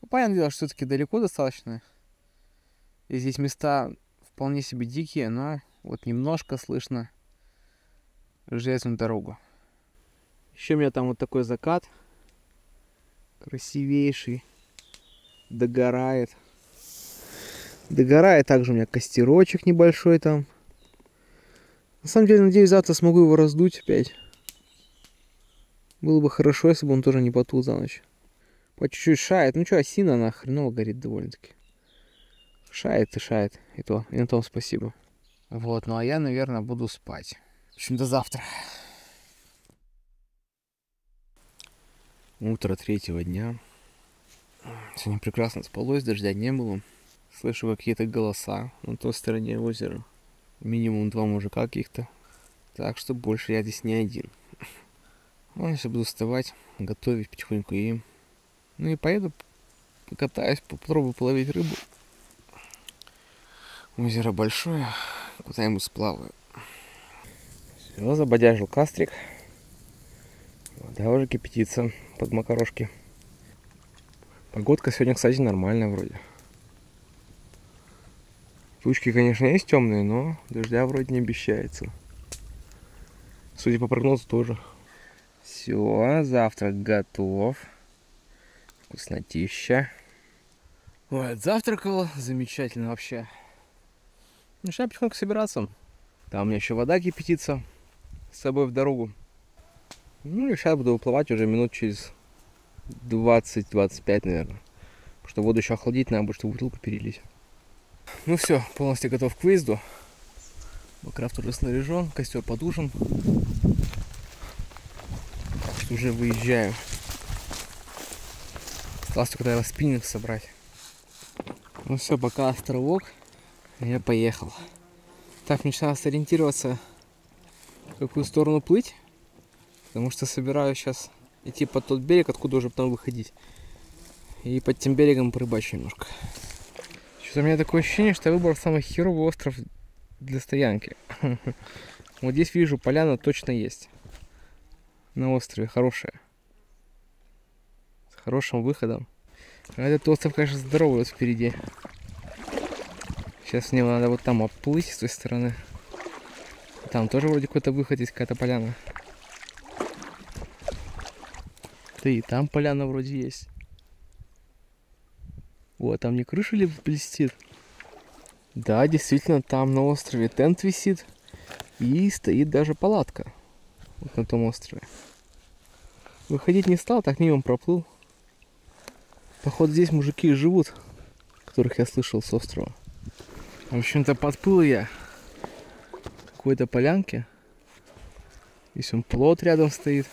Ну, понятное дело, что все-таки далеко достаточно. И здесь места вполне себе дикие, но вот немножко слышно железную дорогу. Еще у меня там вот такой закат. Красивейший. Догорает. Догорает также у меня костерочек небольшой там. На самом деле, надеюсь, завтра смогу его раздуть опять. Было бы хорошо, если бы он тоже не потул за ночь. По чуть-чуть шает. Ну что, осина, она хреново горит довольно-таки. Шает. И то. И на том спасибо. Вот, ну а я, наверное, буду спать. В общем, до завтра. Утро третьего дня. Сегодня прекрасно спалось, дождя не было. Слышу какие-то голоса на той стороне озера. Минимум 2 мужика каких-то. Так что больше я здесь не один. Ну, если буду вставать, готовить потихоньку и... Ну и поеду, покатаюсь, попробую половить рыбу. Озеро большое, куда-нибудь сплаваю. Все, забодяжил кастрик. Вода уже кипятится под макарошки. Погодка сегодня, кстати, нормальная вроде. Тучки, конечно, есть темные, но дождя вроде не обещается. Судя по прогнозу, тоже. Все, завтрак готов. Вкуснотища. Ой, отзавтракала. Замечательно вообще. Начинаю потихоньку собираться. Там у меня еще вода кипятится с собой в дорогу. Ну и сейчас буду уплывать уже минут через 20-25, наверное. Потому что воду еще охладить надо, чтобы бутылку перелить. Ну все, полностью готов к выезду. Макрафт уже снаряжен, костер потушен. Уже выезжаем. Осталось только тогда спиннинг собрать. Ну все, пока островок. Я поехал. Так, мечтаю сориентироваться, в какую сторону плыть. Потому что собираюсь сейчас идти под тот берег, откуда уже потом выходить. И под тем берегом порыбачу немножко. Что-то у меня такое ощущение, что я выбрал самый херовый остров для стоянки. Вот здесь вижу, поляна точно есть. На острове хорошая. С хорошим выходом. А этот остров, конечно, здоровый вот впереди. Сейчас мне надо вот там оплыть с той стороны. Там тоже вроде какой-то выход есть, какая-то поляна. Да и там поляна вроде есть. Вот, там не крыша ли блестит? Да, действительно, там на острове тент висит. И стоит даже палатка. Вот на том острове. Выходить не стал, так мимо проплыл. Походу, здесь мужики живут, которых я слышал с острова. В общем-то, подплыл я к какой-то полянке. Здесь он плот рядом стоит.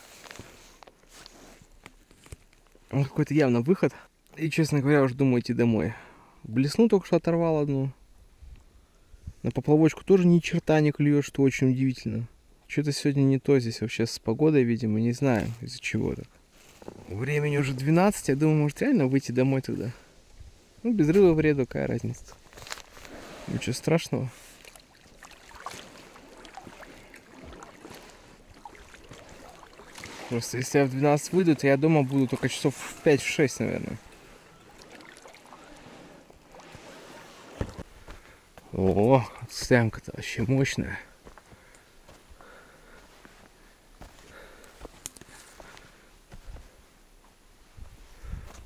Он какой-то явно выход. И, честно говоря, уже думаю идти домой. Блесну только что оторвал одну. На поплавочку тоже ни черта не клюет, что очень удивительно. Что-то сегодня не то здесь вообще с погодой, видимо, не знаю из-за чего так. Времени уже 12, я думаю, может реально выйти домой туда. Ну, без рыбы вреду, какая разница. Ничего страшного. Просто если я в 12 выйду, то я дома буду только часов в 5-6, наверное. О, стянка-то вообще мощная.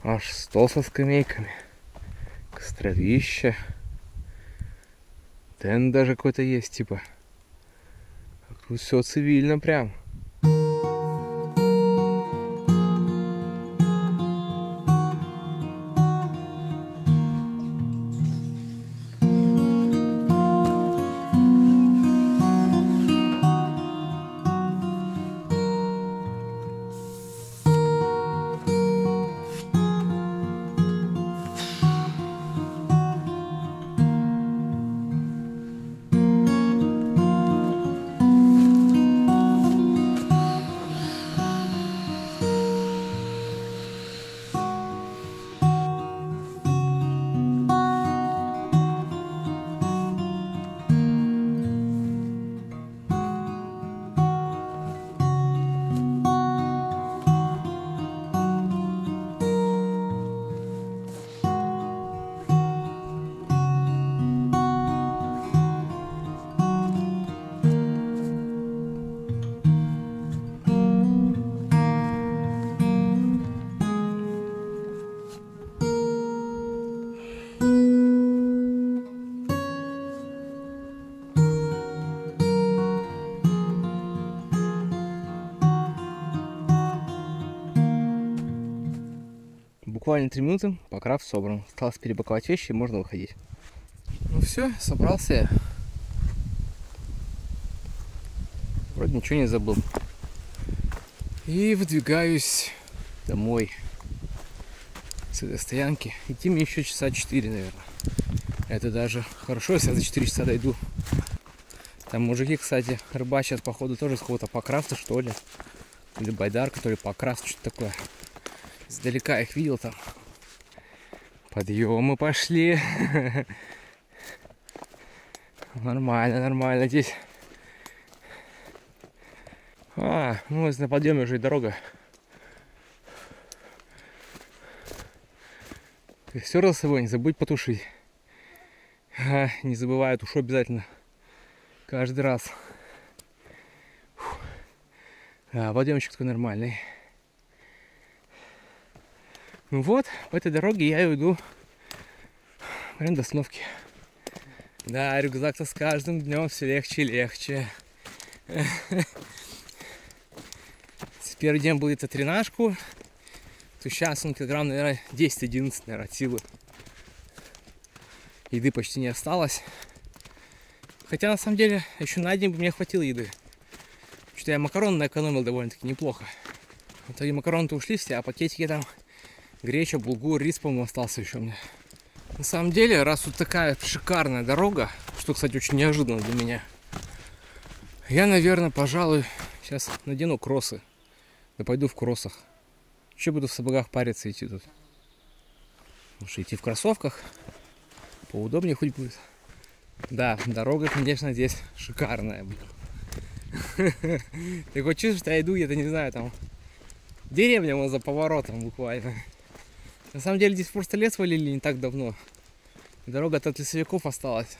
Аж стол со скамейками. Костровище. Тент даже какой-то есть, типа. Тут все цивильно прям. буквально 3 минуты, покров собран. Осталось перепаковать вещи, и можно выходить. Ну все, собрался я. Вроде ничего не забыл. И выдвигаюсь домой с этой стоянки. Идти мне еще часа 4, наверное. Это даже хорошо, если я за 4 часа дойду. Там мужики, кстати, рыбачат, походу, тоже с какого-то покраса, что ли. Или байдарка, то ли покрас, что-то такое. Издалека их видел там. Подъемы пошли. Нормально, нормально здесь. А, ну на подъеме уже и дорога. Костер за собой не забудь потушить. А, не забывай, тушу обязательно. Каждый раз. А, подъемчик такой нормальный. Ну вот, по этой дороге я и уйду прям до остановки. Да, рюкзак-то с каждым днем все легче и легче. Первый день был это 13-ку, то сейчас он килограмм, наверное, 10-11, наверное, от силы. Еды почти не осталось. Хотя, на самом деле, еще на день бы мне хватило еды. Что-то я макарон наэкономил довольно-таки неплохо. В итоге макароны-то ушли все, а пакетики там греча, булгур, рис, по-моему, остался еще у меня. На самом деле, раз вот такая шикарная дорога, что, кстати, очень неожиданно для меня, я, наверное, пожалуй, сейчас надену кроссы. Да пойду в кроссах. Че буду в сапогах париться идти тут? Потому что идти в кроссовках поудобнее хоть будет. Да, дорога, конечно, здесь шикарная. Ты хоть чувствуешь, что я иду где-то, не знаю, там деревня вон за поворотом буквально. На самом деле здесь просто лес валили не так давно. Дорога-то от лесовиков осталась.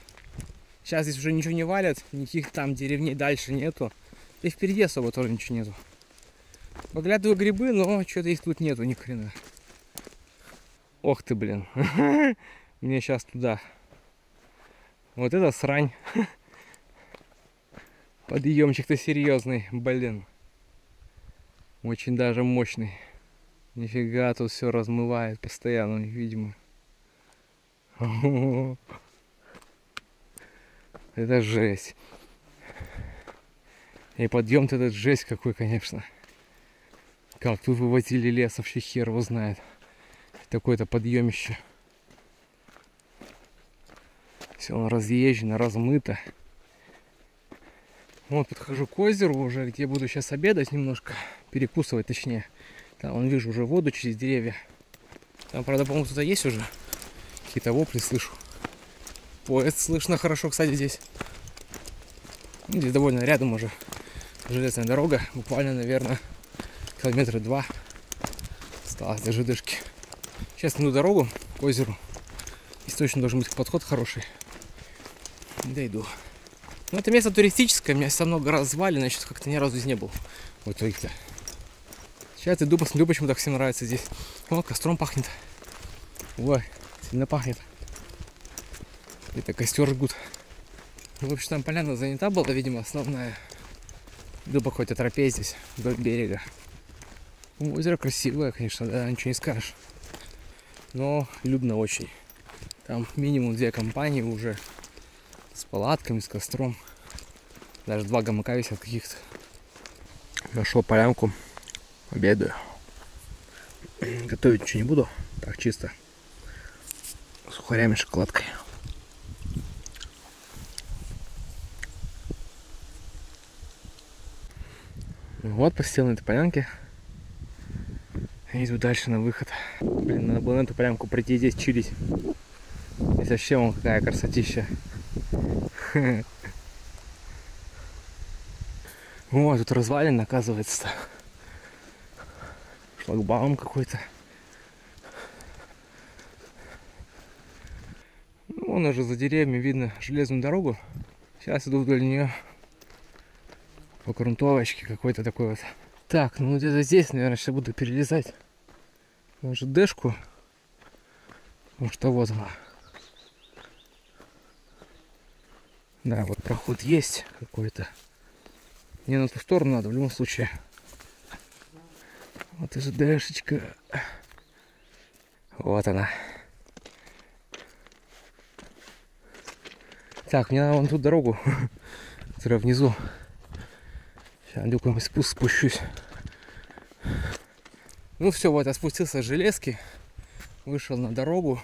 Сейчас здесь уже ничего не валят, никаких там деревней дальше нету. И впереди особо тоже ничего нету. Поглядываю грибы, но что-то их тут нету ни хрена. Ох ты, блин. Мне сейчас туда. Вот это срань. Подъемчик-то серьезный, блин. Очень даже мощный. Нифига, тут все размывает постоянно, видимо. Это жесть. И подъем-то этот жесть какой, конечно. Как тут вывозили лес, вообще хер его знает. Такое-то подъемище. Все оно разъезжено, размыто. Вот, подхожу к озеру уже, где буду сейчас обедать немножко. Перекусывать, точнее. Там, вон, вижу уже воду через деревья. Там, правда, по-моему, кто-то есть уже. Какие-то вопли слышу. Поезд слышно хорошо, кстати, здесь. Здесь довольно рядом уже железная дорога. Буквально, наверное... Километра 2 осталось до ЖДшки. Сейчас найду дорогу к озеру. Здесь точно должен быть подход хороший. Дойду. Но это место туристическое. Меня все много раз звали, значит, как-то ни разу здесь не был. Вот их-то. Сейчас иду, посмотрю, почему так всем нравится здесь. О, костром пахнет. Ой, сильно пахнет. Это костер жгут. Ну, в общем, там поляна занята была, видимо, основная. Иду по какой-то тропе здесь, вдоль берега. Озеро красивое, конечно, да, ничего не скажешь. Но людно очень. Там минимум 2 компании уже. С палатками, с костром. Даже 2 гамака висят каких-то. Нашел полянку. Обедаю. Готовить ничего не буду. Так, чисто. Сухарями, шоколадкой. Вот, посидел на этой полянке. Иду дальше на выход. Блин, надо было на эту прямку прийти и здесь чилить. Здесь вообще вон какая красотища. О, тут развалин, оказывается-то. Шлагбаум какой-то. Ну, вон уже за деревьями видно железную дорогу. Сейчас иду вдоль нее. По грунтовочке какой-то такой вот. Так, ну где-то здесь, наверное, сейчас буду перелезать. Может, дэшку? Может, а вот она. Да, вот проход есть какой-то. Мне на ту сторону надо, в любом случае. Вот и же дэшечка. Вот она. Так, мне надо вон тут дорогу, которая внизу. Сейчас найду какой-нибудь спуск, спущусь. Ну все, вот я спустился с железки, вышел на дорогу.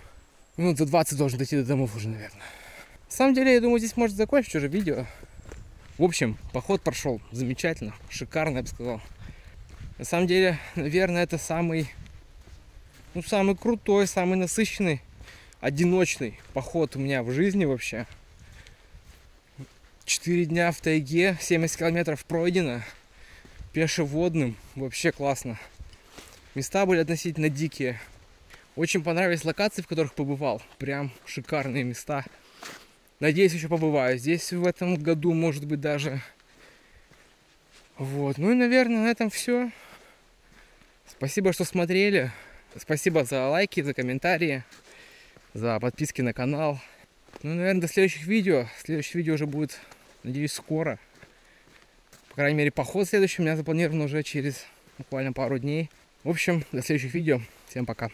Минут за 20 должен дойти до домов уже, наверное. На самом деле, я думаю, здесь может закончить уже видео. В общем, поход прошел замечательно, шикарно, я бы сказал. На самом деле, наверное, это самый, ну, самый крутой, самый насыщенный, одиночный поход у меня в жизни вообще. 4 дня в тайге, 70 километров пройдено, пешеводным, вообще классно. Места были относительно дикие. Очень понравились локации, в которых побывал. Прям шикарные места. Надеюсь, еще побываю здесь в этом году, может быть, даже. Вот. Ну и, наверное, на этом все. Спасибо, что смотрели. Спасибо за лайки, за комментарии, за подписки на канал. Ну, наверное, до следующих видео. Следующее видео уже будет, надеюсь, скоро. По крайней мере, поход следующий у меня запланирован уже через буквально пару дней. В общем, до следующих видео. Всем пока.